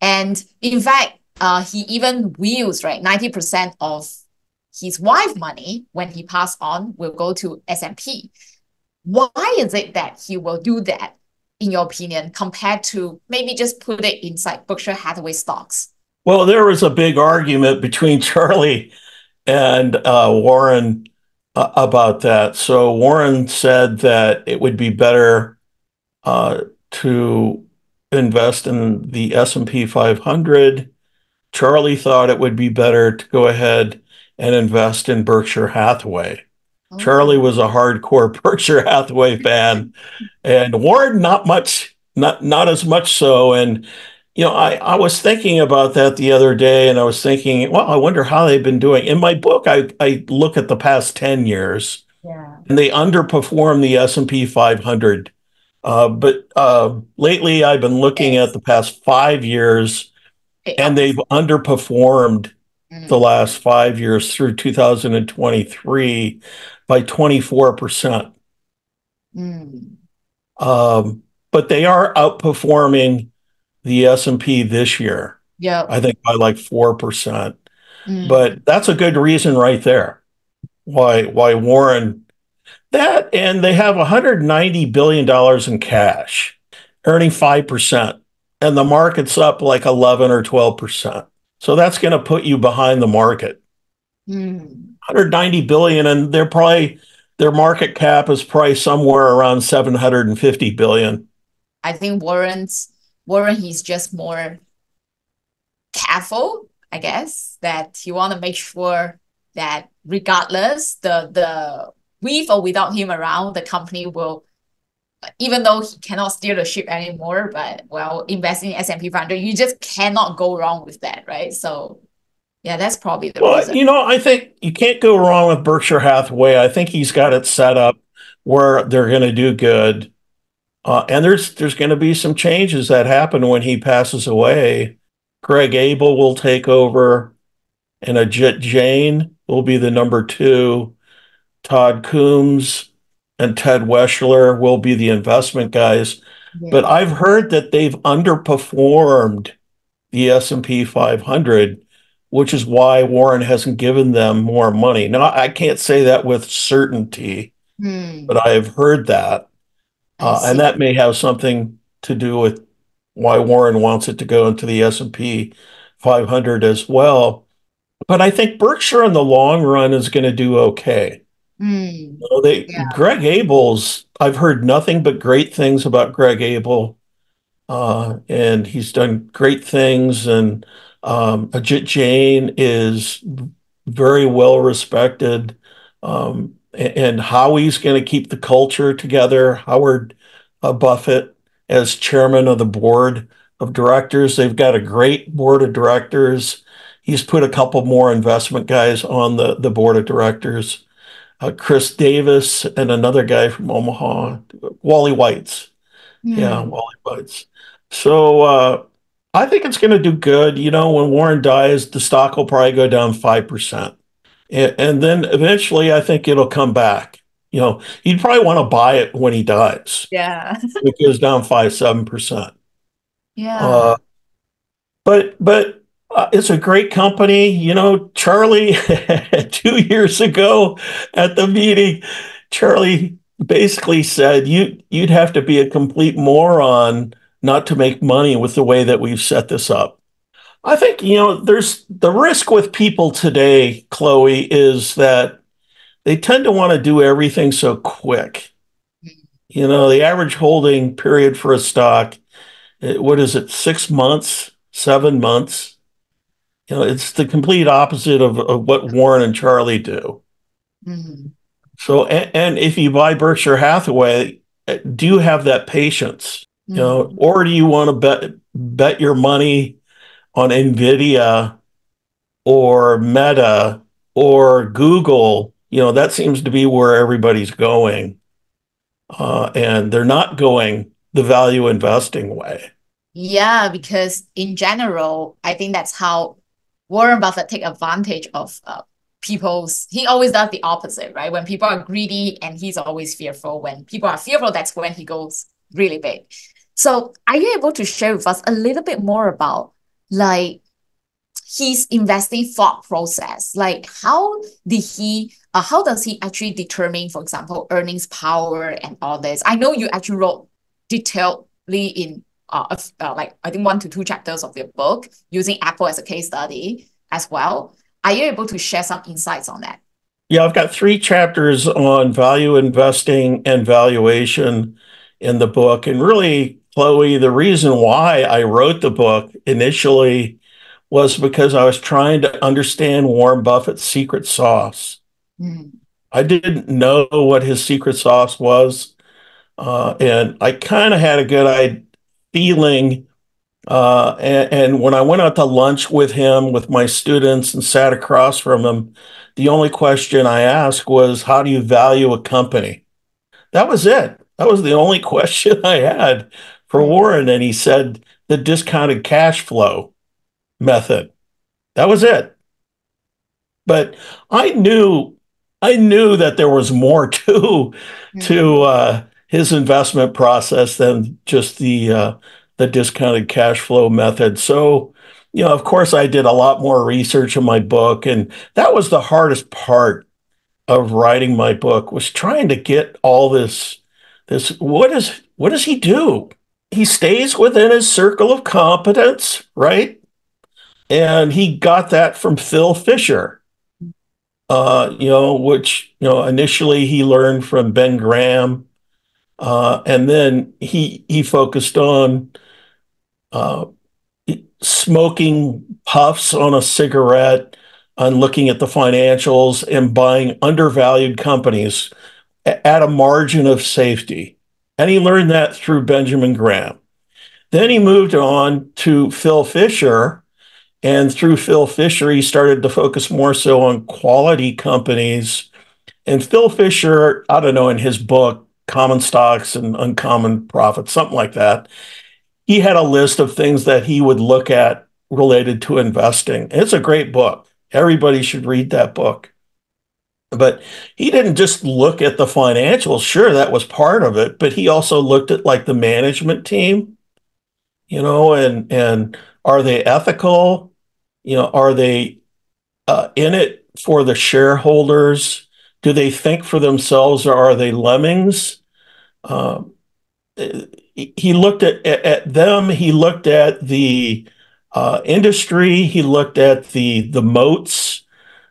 And in fact, uh, he even wheels, right, ninety percent of his wife's money when he passed on will go to S and P. Why is it that he will do that, in your opinion, compared to maybe just put it inside Berkshire Hathaway stocks? Well, there was a big argument between Charlie and uh, Warren uh, about that. So Warren said that it would be better uh, to invest in the S and P five hundred. Charlie thought it would be better to go ahead and invest in Berkshire Hathaway. Oh. Charlie was a hardcore Berkshire Hathaway fan, and Warren not much, not not as much so. And you know, I, I was thinking about that the other day, and I was thinking, well, I wonder how they've been doing. In my book, I, I look at the past ten years, yeah. and they underperform the S and P five hundred. Uh, but uh, lately, I've been looking yes. at the past five years, yes. and they've underperformed mm-hmm. the last five years through two thousand twenty-three by twenty-four percent. Mm. Um, but they are outperforming the S and P this year, yeah, I think by like four percent. Mm. But that's a good reason right there why why Warren that, and they have one hundred ninety billion dollars in cash, earning five percent, and the market's up like eleven or twelve percent. So that's going to put you behind the market. Mm. one hundred ninety billion, and they're probably their market cap is probably somewhere around seven hundred fifty billion. I think Warren's Warren, he's just more careful, I guess, that he want to make sure that regardless, the the with or without him around, the company will, even though he cannot steer the ship anymore, but well, investing in S and P five hundred, you just cannot go wrong with that, right? So yeah, that's probably the well, reason. You know, I think you can't go wrong with Berkshire Hathaway. I think he's got it set up where they're going to do good. Uh, and there's there's going to be some changes that happen when he passes away. Greg Abel will take over, and Ajit Jain will be the number two. Todd Coombs and Ted Weschler will be the investment guys. Yeah. But I've heard that they've underperformed the S and P five hundred, which is why Warren hasn't given them more money. Now, I can't say that with certainty, mm. but I have heard that. Uh, and that may have something to do with why Warren wants it to go into the S and P five hundred as well. But I think Berkshire in the long run is going to do okay. Mm, so they, yeah. Greg Abel's, I've heard nothing but great things about Greg Abel. Uh, and he's done great things. And um, Ajit Jain is very well respected. Um And Howie's going to keep the culture together. Howard uh, Buffett as chairman of the board of directors. They've got a great board of directors. He's put a couple more investment guys on the, the board of directors. Uh, Chris Davis and another guy from Omaha, Wally Weitz. Yeah, yeah Wally Weitz. So uh, I think it's going to do good. You know, when Warren dies, the stock will probably go down five percent. And, and then eventually I think it'll come back. You know, you'd probably want to buy it when he dies. Yeah. It goes down five, seven percent. Yeah. Uh, but but uh, it's a great company. You know, Charlie, two years ago at the meeting, Charlie basically said, you, you'd have to be a complete moron not to make money with the way that we've set this up. I think, you know, there's the risk with people today, Chloe, is that they tend to want to do everything so quick. You know, the average holding period for a stock, what is it, six months, seven months? You know, it's the complete opposite of, of what Warren and Charlie do. Mm-hmm. So, and, and if you buy Berkshire Hathaway, do you have that patience? Mm-hmm. You know, or do you want to bet bet your money on NVIDIA or Meta or Google? You know, that seems to be where everybody's going. Uh, and they're not going the value investing way. Yeah, because in general, I think that's how Warren Buffett take advantage of uh, people's, he always does the opposite, right? When people are greedy and he's always fearful. When people are fearful, that's when he goes really big. So are you able to share with us a little bit more about like his investing thought process? Like how did he, uh, how does he actually determine, for example, earnings power and all this? I know you actually wrote detailedly in uh, uh like I think one to two chapters of your book using Apple as a case study as well. Are you able to share some insights on that? Yeah, I've got three chapters on value investing and valuation in the book. And really, Chloe, the reason why I wrote the book initially was because I was trying to understand Warren Buffett's secret sauce. Mm-hmm. I didn't know what his secret sauce was. Uh, and I kind of had a good I, feeling. Uh, and, and when I went out to lunch with him, with my students, and sat across from him, the only question I asked was, how do you value a company? That was it. That was the only question I had for Warren. And he said, the discounted cash flow method. That was it. But I knew, I knew that there was more to, mm-hmm. to uh, his investment process than just the, uh, the discounted cash flow method. So, you know, of course I did a lot more research in my book, and that was the hardest part of writing my book, was trying to get all this, this, what is, what does he do? He stays within his circle of competence, right? And he got that from Phil Fisher, uh, you know, which, you know, initially he learned from Ben Graham. Uh, and then he, he focused on uh, smoking puffs on a cigarette and looking at the financials and buying undervalued companies at a margin of safety. And he learned that through Benjamin Graham. Then he moved on to Phil Fisher. And through Phil Fisher, he started to focus more so on quality companies. And Phil Fisher, I don't know, in his book, Common Stocks and Uncommon Profits, something like that, he had a list of things that he would look at related to investing. It's a great book. Everybody should read that book. But he didn't just look at the financials. Sure, that was part of it, but he also looked at like the management team, you know, and and are they ethical? You know, are they uh, in it for the shareholders? Do they think for themselves, or are they lemmings? Um, he looked at, at them. He looked at the uh, industry. He looked at the the moats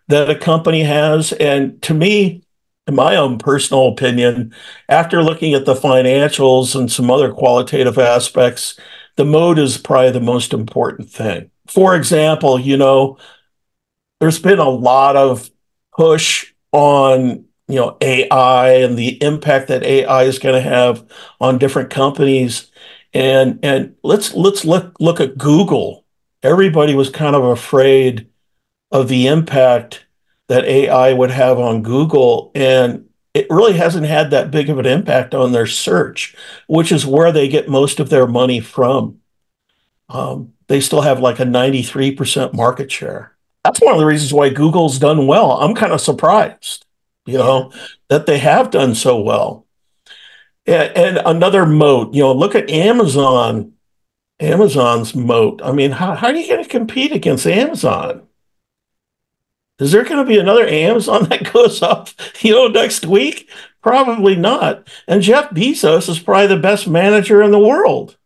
that a company has. And to me, in my own personal opinion, after looking at the financials and some other qualitative aspects, the moat is probably the most important thing. For example, you know, there's been a lot of push on, you know, A I and the impact that A I is going to have on different companies. And and let's let's look look at Google. Everybody was kind of afraid of the impact that A I would have on Google, and it really hasn't had that big of an impact on their search, which is where they get most of their money from. Um, they still have like a ninety-three percent market share. That's one of the reasons why Google's done well. I'm kind of surprised, you know, yeah. that they have done so well. And, and another moat, you know, look at Amazon, Amazon's moat. I mean, how, how are you going to compete against Amazon? Is there going to be another Amazon that goes up, you know, next week? Probably not. And Jeff Bezos is probably the best manager in the world.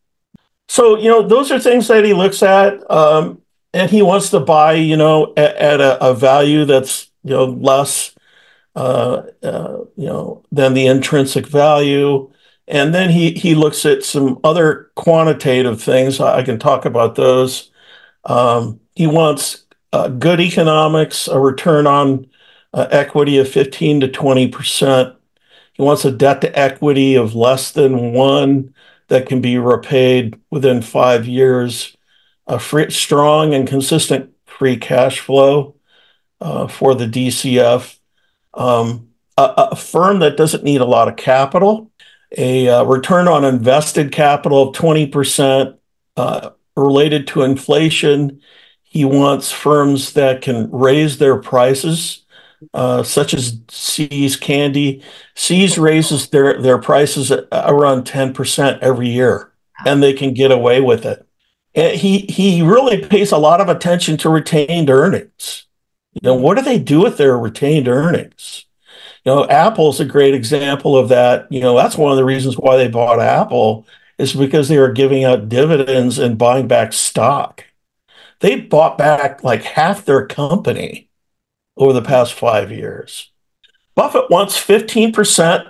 So, you know, those are things that he looks at, um, and he wants to buy, you know, at, at a, a value that's, you know, less, uh, uh, you know, than the intrinsic value. And then he, he looks at some other quantitative things. I, I can talk about those. Um, he wants... Uh, good economics, a return on uh, equity of fifteen to twenty percent. He wants a debt to equity of less than one that can be repaid within five years, a free, strong and consistent free cash flow uh, for the D C F, um, a, a firm that doesn't need a lot of capital, a uh, return on invested capital of twenty percent uh, related to inflation. He wants firms that can raise their prices, uh, such as See's Candy. See's raises their, their prices at around ten percent every year, and they can get away with it. And he, he really pays a lot of attention to retained earnings. You know, what do they do with their retained earnings? You know, Apple's a great example of that. You know, that's one of the reasons why they bought Apple, is because they were giving out dividends and buying back stock. They bought back like half their company over the past five years. Buffett wants fifteen percent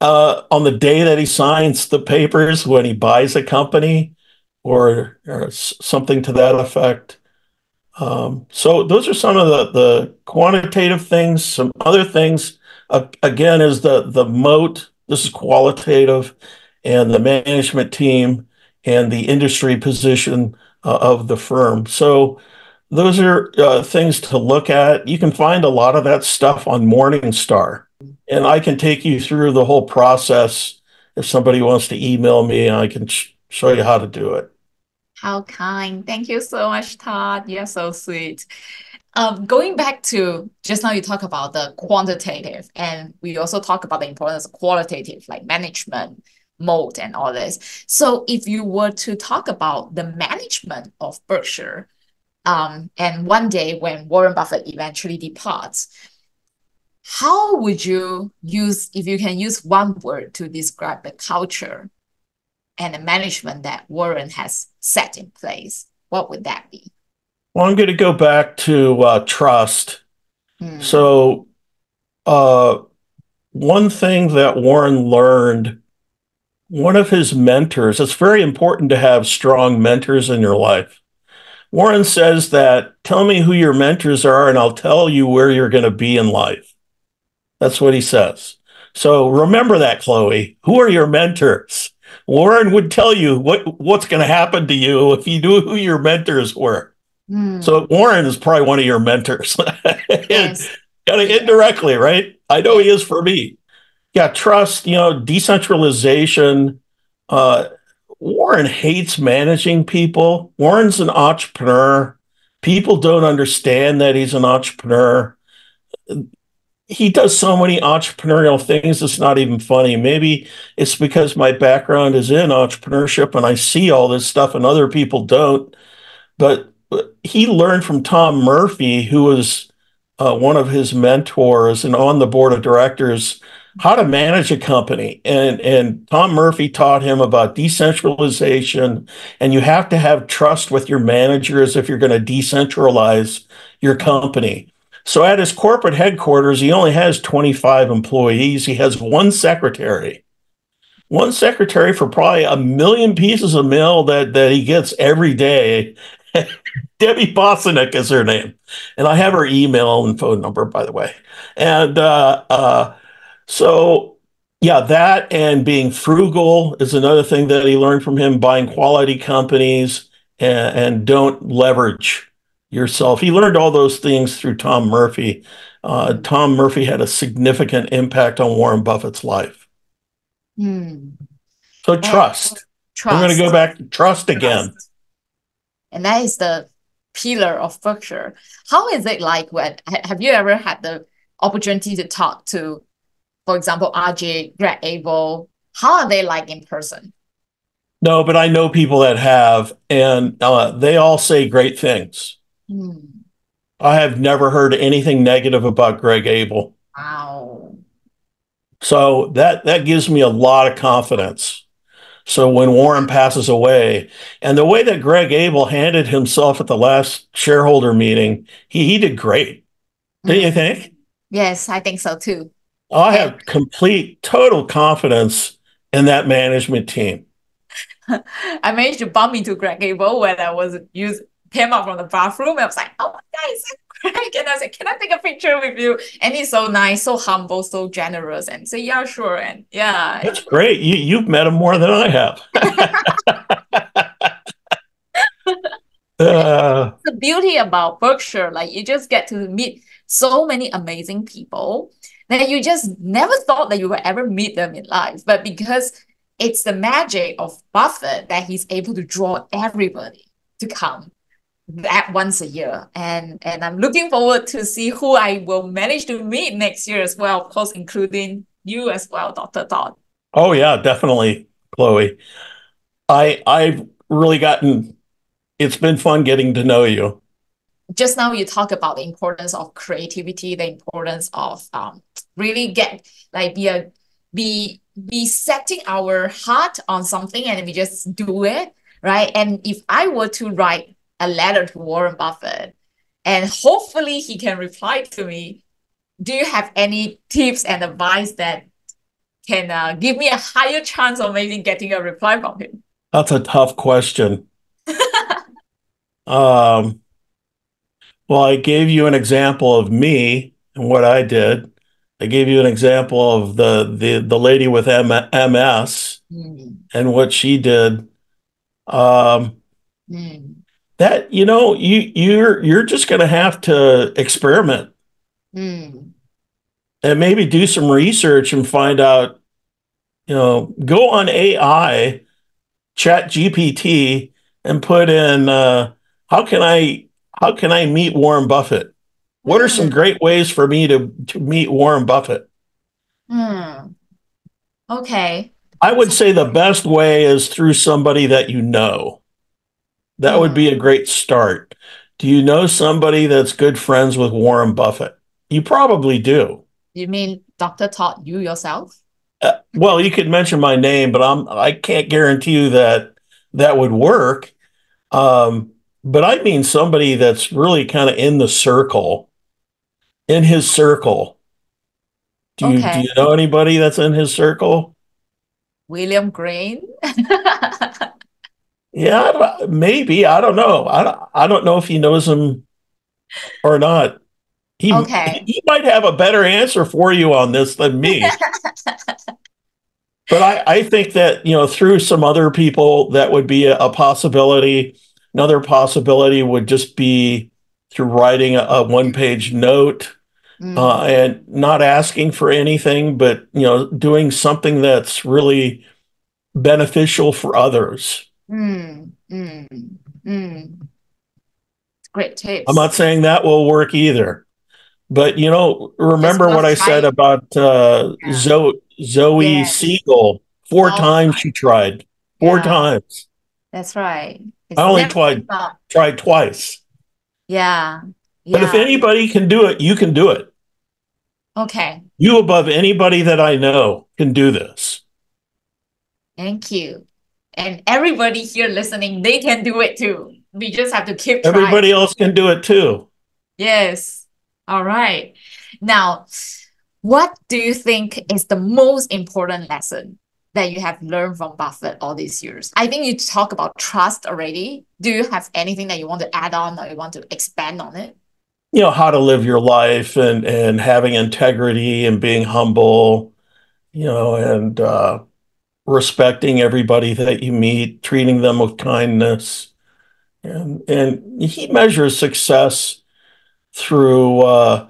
uh, on the day that he signs the papers when he buys a company, or, or something to that effect. Um, so those are some of the, the quantitative things. Some other things, uh, again, is the, the moat. This is qualitative, and the management team and the industry position Uh, of the firm. So those are uh, things to look at. You can find a lot of that stuff on Morningstar, and I can take you through the whole process if somebody wants to email me, and I can sh show you how to do it. How kind. Thank you so much, Todd. You're so sweet. Um, going back to just now, you talk about the quantitative, and we also talk about the importance of qualitative, like management, mold, and all this. So if you were to talk about the management of Berkshire, um, and one day when Warren Buffett eventually departs, how would you use, if you can use one word to describe the culture and the management that Warren has set in place, what would that be? Well, I'm going to go back to uh, trust. Mm. So uh, one thing that Warren learned, one of his mentors, it's very important to have strong mentors in your life. Warren says that, tell me who your mentors are and I'll tell you where you're going to be in life. That's what he says. So remember that, Chloe. Who are your mentors? Warren would tell you what, what's going to happen to you if you knew who your mentors were. Mm. So Warren is probably one of your mentors. Yes. Kind of indirectly, right? I know he is for me. Yeah, trust, you know, decentralization. Uh, Warren hates managing people. Warren's an entrepreneur. People don't understand that he's an entrepreneur. He does so many entrepreneurial things, it's not even funny. Maybe it's because my background is in entrepreneurship and I see all this stuff and other people don't. But he learned from Tom Murphy, who was uh, one of his mentors and on the board of directors, how to manage a company. And, and Tom Murphy taught him about decentralization, and you have to have trust with your managers if you're going to decentralize your company. So at his corporate headquarters, he only has twenty-five employees. He has one secretary, one secretary for probably a million pieces of mail that, that he gets every day. Debbie Bosinick is her name. And I have her email and phone number, by the way. And, uh, uh, So, yeah, that and being frugal is another thing that he learned from him, buying quality companies and, and don't leverage yourself. He learned all those things through Tom Murphy. Uh, Tom Murphy had a significant impact on Warren Buffett's life. Hmm. So trust. trust. We're going to go back to trust again. Trust. And that is the pillar of Berkshire. How is it like when, have you ever had the opportunity to talk to, for example, Ajit, Greg Abel? How are they like in person? No, but I know people that have, and uh, they all say great things. Mm. I have never heard anything negative about Greg Abel. Wow. So that, that gives me a lot of confidence. So when Warren passes away, and the way that Greg Abel handled himself at the last shareholder meeting, he, he did great. Mm. Didn't you think? Yes, I think so too. I yeah. have complete, total confidence in that management team. I managed to bump into Greg Abel when I was used came up from the bathroom. I was like, "Oh my God, is that Greg?" And I said, like, "Can I take a picture with you?" And he's so nice, so humble, so generous, and say, "Yeah, sure." And yeah, that's great. You you've met him more than I have. uh, the beauty about Berkshire, like you just get to meet so many amazing people that you just never thought that you would ever meet them in life, but because it's the magic of Buffett that he's able to draw everybody to come that once a year. And, and I'm looking forward to see who I will manage to meet next year as well, of course, including you as well, Doctor Todd. Oh, yeah, definitely, Chloe. I, I've really gotten, it's been fun getting to know you. Just now you talk about the importance of creativity, the importance of um, really get, like be a, be be setting our heart on something and we just do it, right? And if I were to write a letter to Warren Buffett, and hopefully he can reply to me, do you have any tips and advice that can uh, give me a higher chance of maybe getting a reply from him? That's a tough question. um, well, I gave you an example of me and what I did. I gave you an example of the the, the lady with M S mm. and what she did. Um, mm. That you know, you you're you're just going to have to experiment mm. and maybe do some research and find out. You know, go on A I, Chat G P T, and put in uh, how can I how can I meet Warren Buffett? What are some great ways for me to, to meet Warren Buffett? Hmm. Okay. I would say the best way is through somebody that you know. That hmm. would be a great start. Do you know somebody that's good friends with Warren Buffett? You probably do. You mean Doctor Todd, you yourself? Uh, well, you could mention my name, but I'm, I can't guarantee you that that would work. Um, but I mean somebody that's really kind of in the circle. In his circle. Do you, okay. do you know anybody that's in his circle? William Green? Yeah, maybe. I don't know. I don't, I don't know if he knows him or not. He, okay. he might have a better answer for you on this than me. But I, I think that, you know, through some other people, that would be a, a possibility. Another possibility would just be through writing a, a one-page note. Mm. Uh, and not asking for anything, but, you know, doing something that's really beneficial for others. Mm, mm, mm. Great tips. I'm not saying that will work either, but, you know, remember what I said about uh, yeah. Zoe, Zoe yes. Siegel. Four oh, times she tried. Four yeah. times. That's right. It's I only tried, tried twice. Yeah. Yeah. But if anybody can do it, you can do it. Okay. You above anybody that I know can do this. Thank you. And everybody here listening, they can do it too. We just have to keep trying. Everybody else can do it too. Yes. All right. Now, what do you think is the most important lesson that you have learned from Buffett all these years? I think you talk about trust already. Do you have anything that you want to add on or you want to expand on it? You know, how to live your life and, and having integrity and being humble, you know, and uh, respecting everybody that you meet, treating them with kindness, And, and he measures success through uh,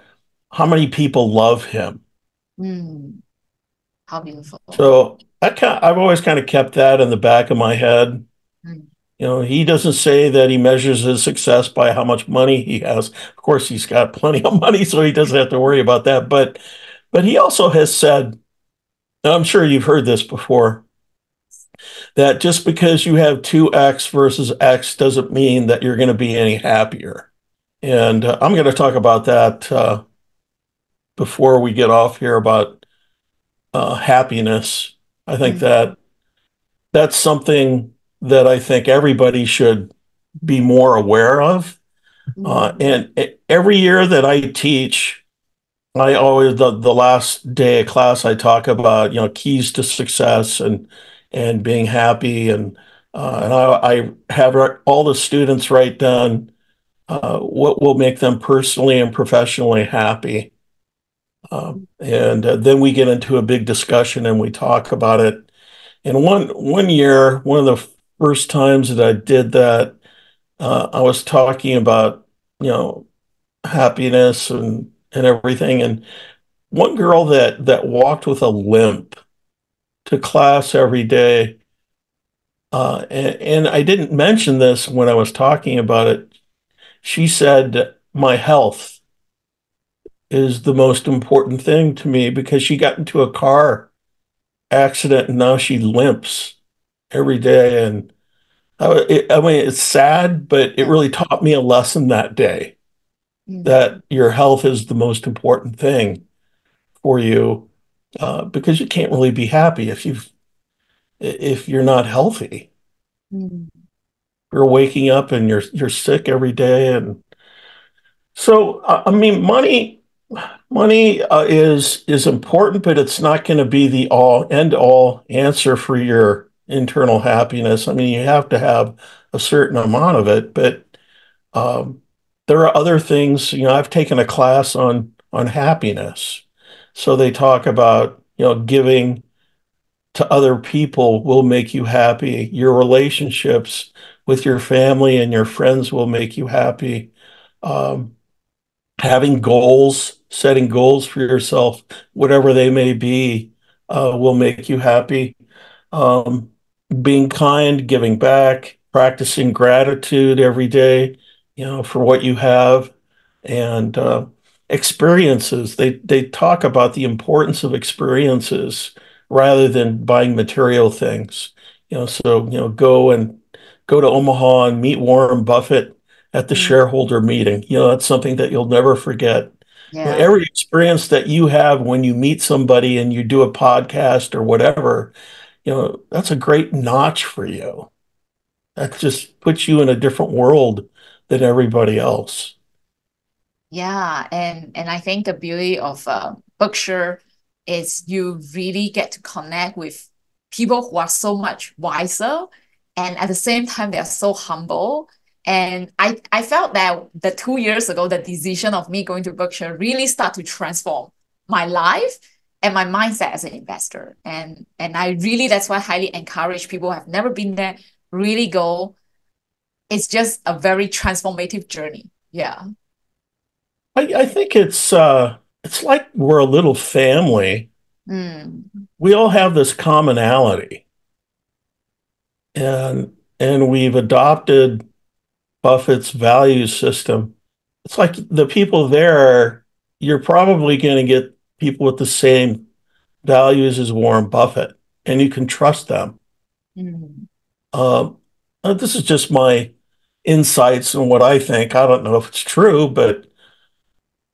how many people love him. Mm. How beautiful. So I kind of, I've always kind of kept that in the back of my head. Mm. You know, he doesn't say that he measures his success by how much money he has. Of course, he's got plenty of money, so he doesn't have to worry about that. But, but he also has said, and I'm sure you've heard this before, that just because you have two X versus X doesn't mean that you're going to be any happier. And uh, I'm going to talk about that uh, before we get off here about uh, happiness. I think mm-hmm. that that's something that I think everybody should be more aware of. Mm-hmm. Uh, and every year that I teach, I always, the, the last day of class, I talk about, you know, keys to success and and being happy. And uh, and I, I have all the students write down uh, what will make them personally and professionally happy. Um, and uh, then we get into a big discussion and we talk about it. And one, one year, one of the first times that I did that, uh, I was talking about, you know, happiness and, and everything. And one girl that, that walked with a limp to class every day. Uh, and, and I didn't mention this when I was talking about it. She said, my health is the most important thing to me, because she got into a car accident and now she limps every day. And I, it, I mean, it's sad, but it really taught me a lesson that day, mm-hmm. that your health is the most important thing for you. Uh, because you can't really be happy if you if you're not healthy. Mm. You're waking up and you're you're sick every day, and so I mean, money money uh, is is important, but it's not going to be the all end all answer for your internal happiness. I mean, you have to have a certain amount of it, but um, there are other things. You know, I've taken a class on on happiness. So they talk about, you know, giving to other people will make you happy. Your relationships with your family and your friends will make you happy. Um, having goals, setting goals for yourself, whatever they may be, uh, will make you happy. Um, being kind, giving back, practicing gratitude every day, you know, for what you have. And, uh, experiences, they they talk about the importance of experiences rather than buying material things. You know, so you know, go and go to Omaha and meet Warren Buffett at the mm-hmm. shareholder meeting. You know, that's something that you'll never forget. Yeah. You know, every experience that you have when you meet somebody and you do a podcast or whatever, you know, that's a great notch for you. That just puts you in a different world than everybody else. Yeah, and, and I think the beauty of uh, Berkshire is you really get to connect with people who are so much wiser, and at the same time, they are so humble. And I, I felt that the two years ago, the decision of me going to Berkshire really started to transform my life and my mindset as an investor. And, and I really, that's why I highly encourage people who have never been there, really go. It's just a very transformative journey. Yeah. I, I think it's uh, it's like we're a little family. Mm. We all have this commonality, and and we've adopted Buffett's value system. It's like the people there, you're probably going to get people with the same values as Warren Buffett, and you can trust them. Mm. Uh, this is just my insights and what I think. I don't know if it's true, but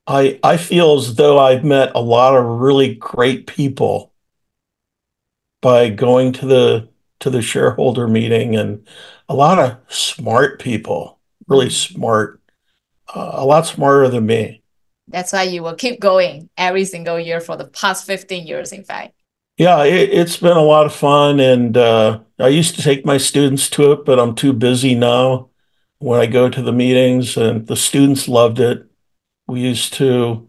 I, I feel as though I've met a lot of really great people by going to the to the shareholder meeting, and a lot of smart people, really smart, uh, a lot smarter than me. That's why you will keep going every single year for the past fifteen years, in fact. Yeah, it, it's been a lot of fun, and uh, I used to take my students to it, but I'm too busy now when I go to the meetings, and the students loved it. We used to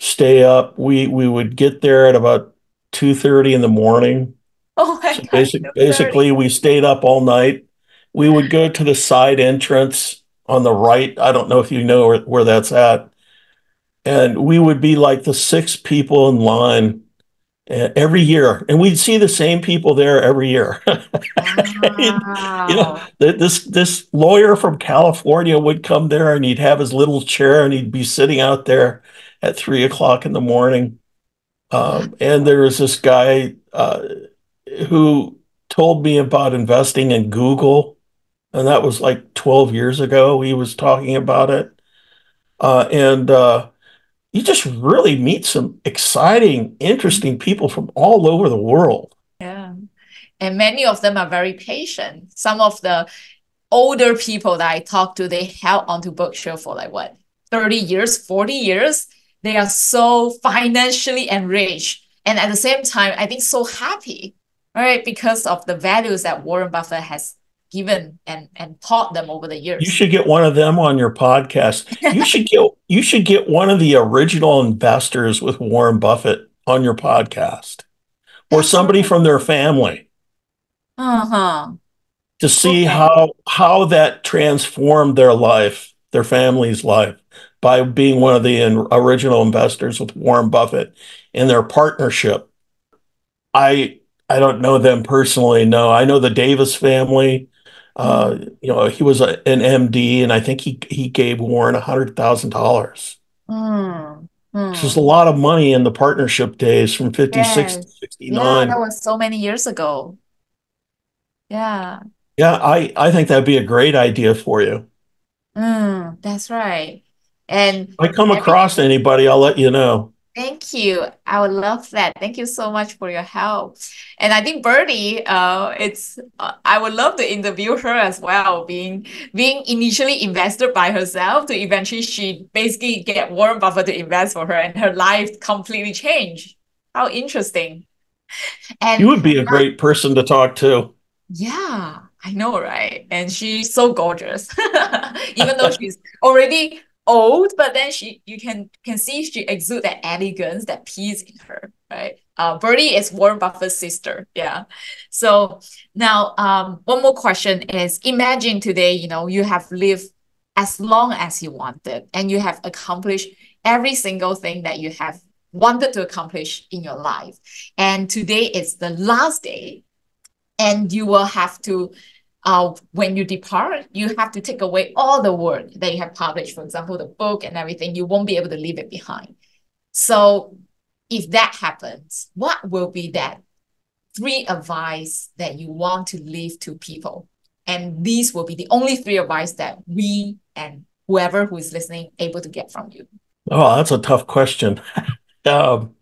stay up. We we would get there at about two thirty in the morning. Oh my so God, basic, basically, we stayed up all night we would go to the side entrance on the right. I don't know if you know where, where that's at. And we would be like the six people in line every year. And we'd see the same people there every year. Wow. You know, this, this lawyer from California would come there and he'd have his little chair and he'd be sitting out there at three o'clock in the morning. Um, and there was this guy uh, who told me about investing in Google. And that was like twelve years ago. He was talking about it. Uh, and uh, you just really meet some exciting, interesting people from all over the world. Yeah. And many of them are very patient. Some of the older people that I talked to, they held onto Berkshire for like what, thirty years, forty years. They are so financially enriched. And at the same time, I think so happy, right? Because of the values that Warren Buffett has given and, and taught them over the years. You should get one of them on your podcast. You should get you should get one of the original investors with Warren Buffett on your podcast. Or somebody from their family. Uh-huh. To see okay. how how that transformed their life, their family's life, by being one of the in, original investors with Warren Buffett in their partnership. I I don't know them personally, no. I know the Davis family. Uh, you know, he was a, an M D, and I think he, he gave Warren one hundred thousand dollars. Mm, mm. Which was a lot of money in the partnership days from fifty-six yes. to sixty-nine. Yeah, that was so many years ago. Yeah. Yeah, I, I think that'd be a great idea for you. Mm, that's right. And if I come across anybody, I'll let you know. Thank you. I would love that. Thank you so much for your help. And I think Bertie, uh, it's uh, I would love to interview her as well, being being initially invested by herself to eventually she basically get Warren Buffett to invest for her and her life completely changed. How interesting. And you would be a great person to talk to. Yeah, I know, right? And she's so gorgeous, even though she's already old, but then she you can can see she exudes that elegance, that peace in her, right? Uh, Bertie is Warren Buffett's sister, yeah. So now, um, one more question is: imagine today, you know, you have lived as long as you wanted, and you have accomplished every single thing that you have wanted to accomplish in your life, and today is the last day, and you will have to. Uh, when you depart, you have to take away all the work that you have published, for example, the book and everything. You won't be able to leave it behind. So if that happens, what will be that three advice that you want to leave to people? And these will be the only three advice that we and whoever who is listening able to get from you. Oh, that's a tough question. um,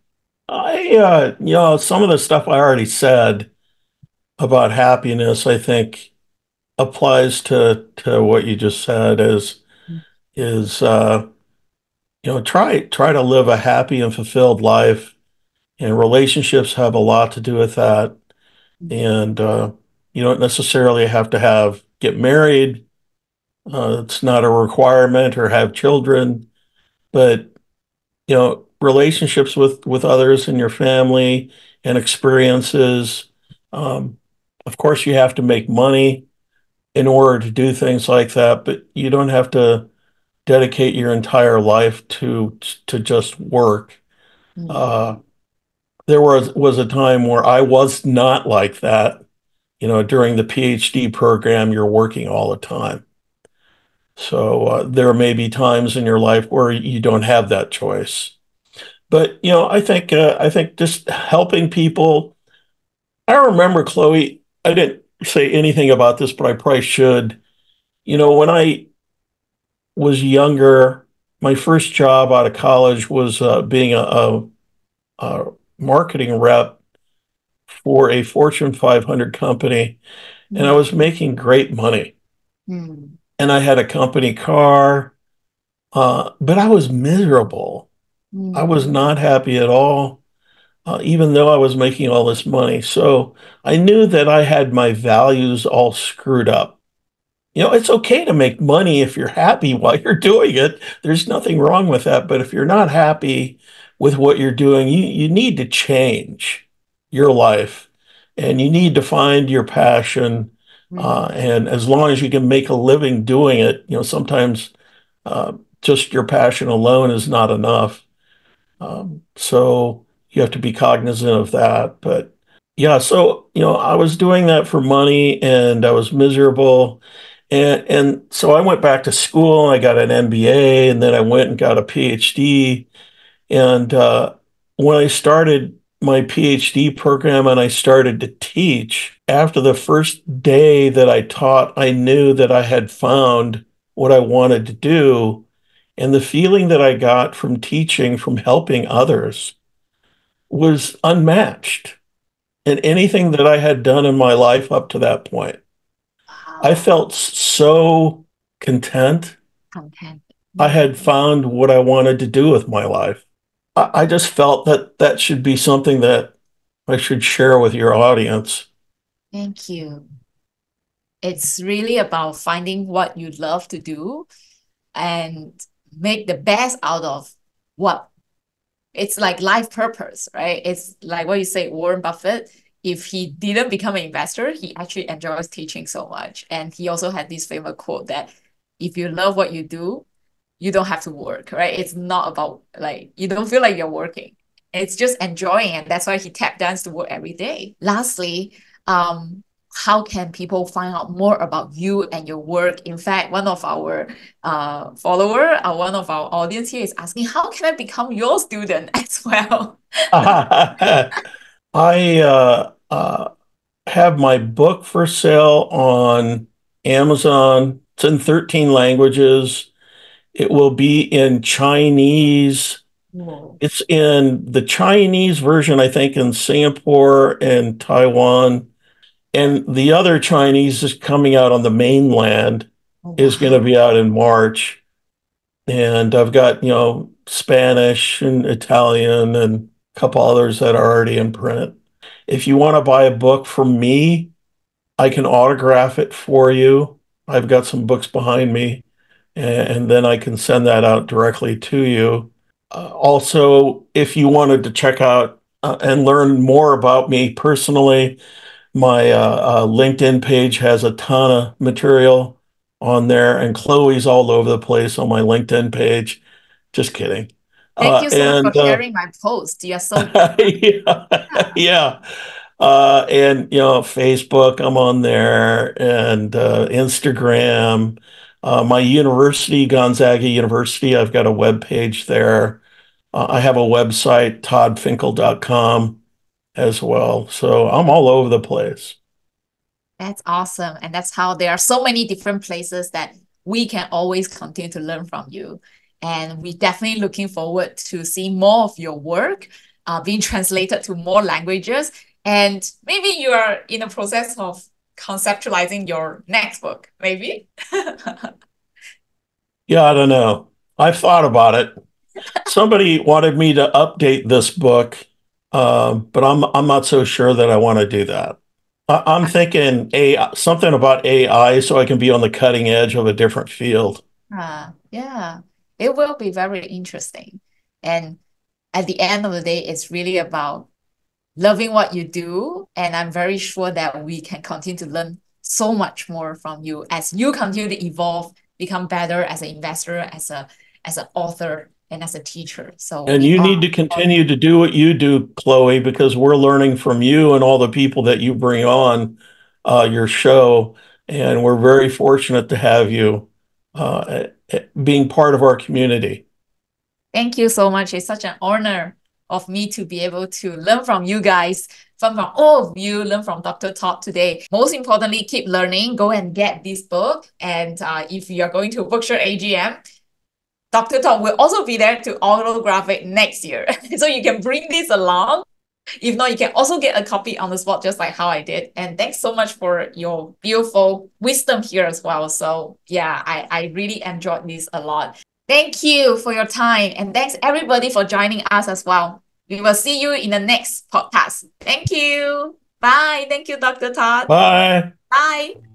I, uh, you know, some of the stuff I already said about happiness, I think, applies to to what you just said is is uh you know try try to live a happy and fulfilled life, and relationships have a lot to do with that. And uh you don't necessarily have to have get married, uh it's not a requirement, or have children, but you know relationships with with others in your family and experiences. Um of course you have to make money in order to do things like that, but you don't have to dedicate your entire life to to just work. Mm-hmm. Uh, there was was a time where I was not like that. You know, during the PhD program, you're working all the time. So uh, there may be times in your life where you don't have that choice. But you know, I think uh, I think just helping people. I remember, Chloe, I didn't say anything about this, but I probably should. You know, when I was younger, my first job out of college was uh, being a, a, a marketing rep for a Fortune five hundred company, mm. and I was making great money. Mm. And I had a company car, uh, but I was miserable. Mm. I was not happy at all. Uh, even though I was making all this money. So I knew that I had my values all screwed up. You know, it's okay to make money if you're happy while you're doing it. There's nothing wrong with that. But if you're not happy with what you're doing, you, you need to change your life, and you need to find your passion, Uh, and as long as you can make a living doing it, you know, sometimes uh, just your passion alone is not enough. Um, so you have to be cognizant of that. But yeah, so, you know, I was doing that for money and I was miserable. And, and so I went back to school, and I got an M B A, and then I went and got a PhD. And uh, when I started my PhD program and I started to teach, after the first day that I taught, I knew that I had found what I wanted to do. And the feeling that I got from teaching, from helping others, was unmatched in anything that I had done in my life up to that point. Wow. I felt so content. Content. I had found what I wanted to do with my life. I just felt that that should be something that I should share with your audience. Thank you. It's really about finding what you love to do and make the best out of what it's like life purpose, right? It's like what you say, Warren Buffett, if he didn't become an investor, he actually enjoys teaching so much. And he also had this famous quote that if you love what you do, you don't have to work, right? It's not about like, you don't feel like you're working. It's just enjoying it. That's why he tap dance to work every day. Lastly, um, how can people find out more about you and your work? In fact, one of our uh, follower, uh, one of our audience here is asking, how can I become your student as well? I uh, uh, have my book for sale on Amazon. It's in thirteen languages. It will be in Chinese. Whoa. It's in the Chinese version, I think, in Singapore and Taiwan. And the other Chinese is coming out on the mainland, oh, wow. is going to be out in March. And I've got, you know, Spanish and Italian and a couple others that are already in print. If you want to buy a book from me, I can autograph it for you. I've got some books behind me. And then I can send that out directly to you. Uh, also, if you wanted to check out uh, and learn more about me personally, my uh, uh, LinkedIn page has a ton of material on there, and Chloe's all over the place on my LinkedIn page. Just kidding. Thank you so uh, and, much for sharing uh, my post. You are so yeah, yeah. yeah. Uh, and you know, Facebook, I'm on there, and uh, Instagram. Uh, my university, Gonzaga University, I've got a web page there. Uh, I have a website, todd finkle dot com, as well. So I'm all over the place. That's awesome. And that's how there are so many different places that we can always continue to learn from you. And we're definitely looking forward to seeing more of your work uh, being translated to more languages. And maybe you are in the process of conceptualizing your next book, maybe? Yeah, I don't know. I thought about it. Somebody wanted me to update this book, uh, but I'm I'm not so sure that I want to do that. I, I'm thinking a something about A I, so I can be on the cutting edge of a different field. Uh, yeah, it will be very interesting. And at the end of the day, it's really about loving what you do, and I'm very sure that we can continue to learn so much more from you as you continue to evolve, become better as an investor, as a as an author, and as a teacher. So and you need to continue to do what you do, Chloe, because we're learning from you and all the people that you bring on uh, your show, and we're very fortunate to have you uh, being part of our community. Thank you so much. It's such an honor of me to be able to learn from you guys, from, from all of you, learn from Doctor Todd today. Most importantly, keep learning. Go and get this book. And uh, if you're going to Berkshire A G M, Doctor Todd will also be there to autograph it next year. So you can bring this along. If not, you can also get a copy on the spot, just like how I did. And thanks so much for your beautiful wisdom here as well. So yeah, I, I really enjoyed this a lot. Thank you for your time, and thanks everybody for joining us as well. We will see you in the next podcast. Thank you. Bye. Thank you, Doctor Todd. Bye. Bye.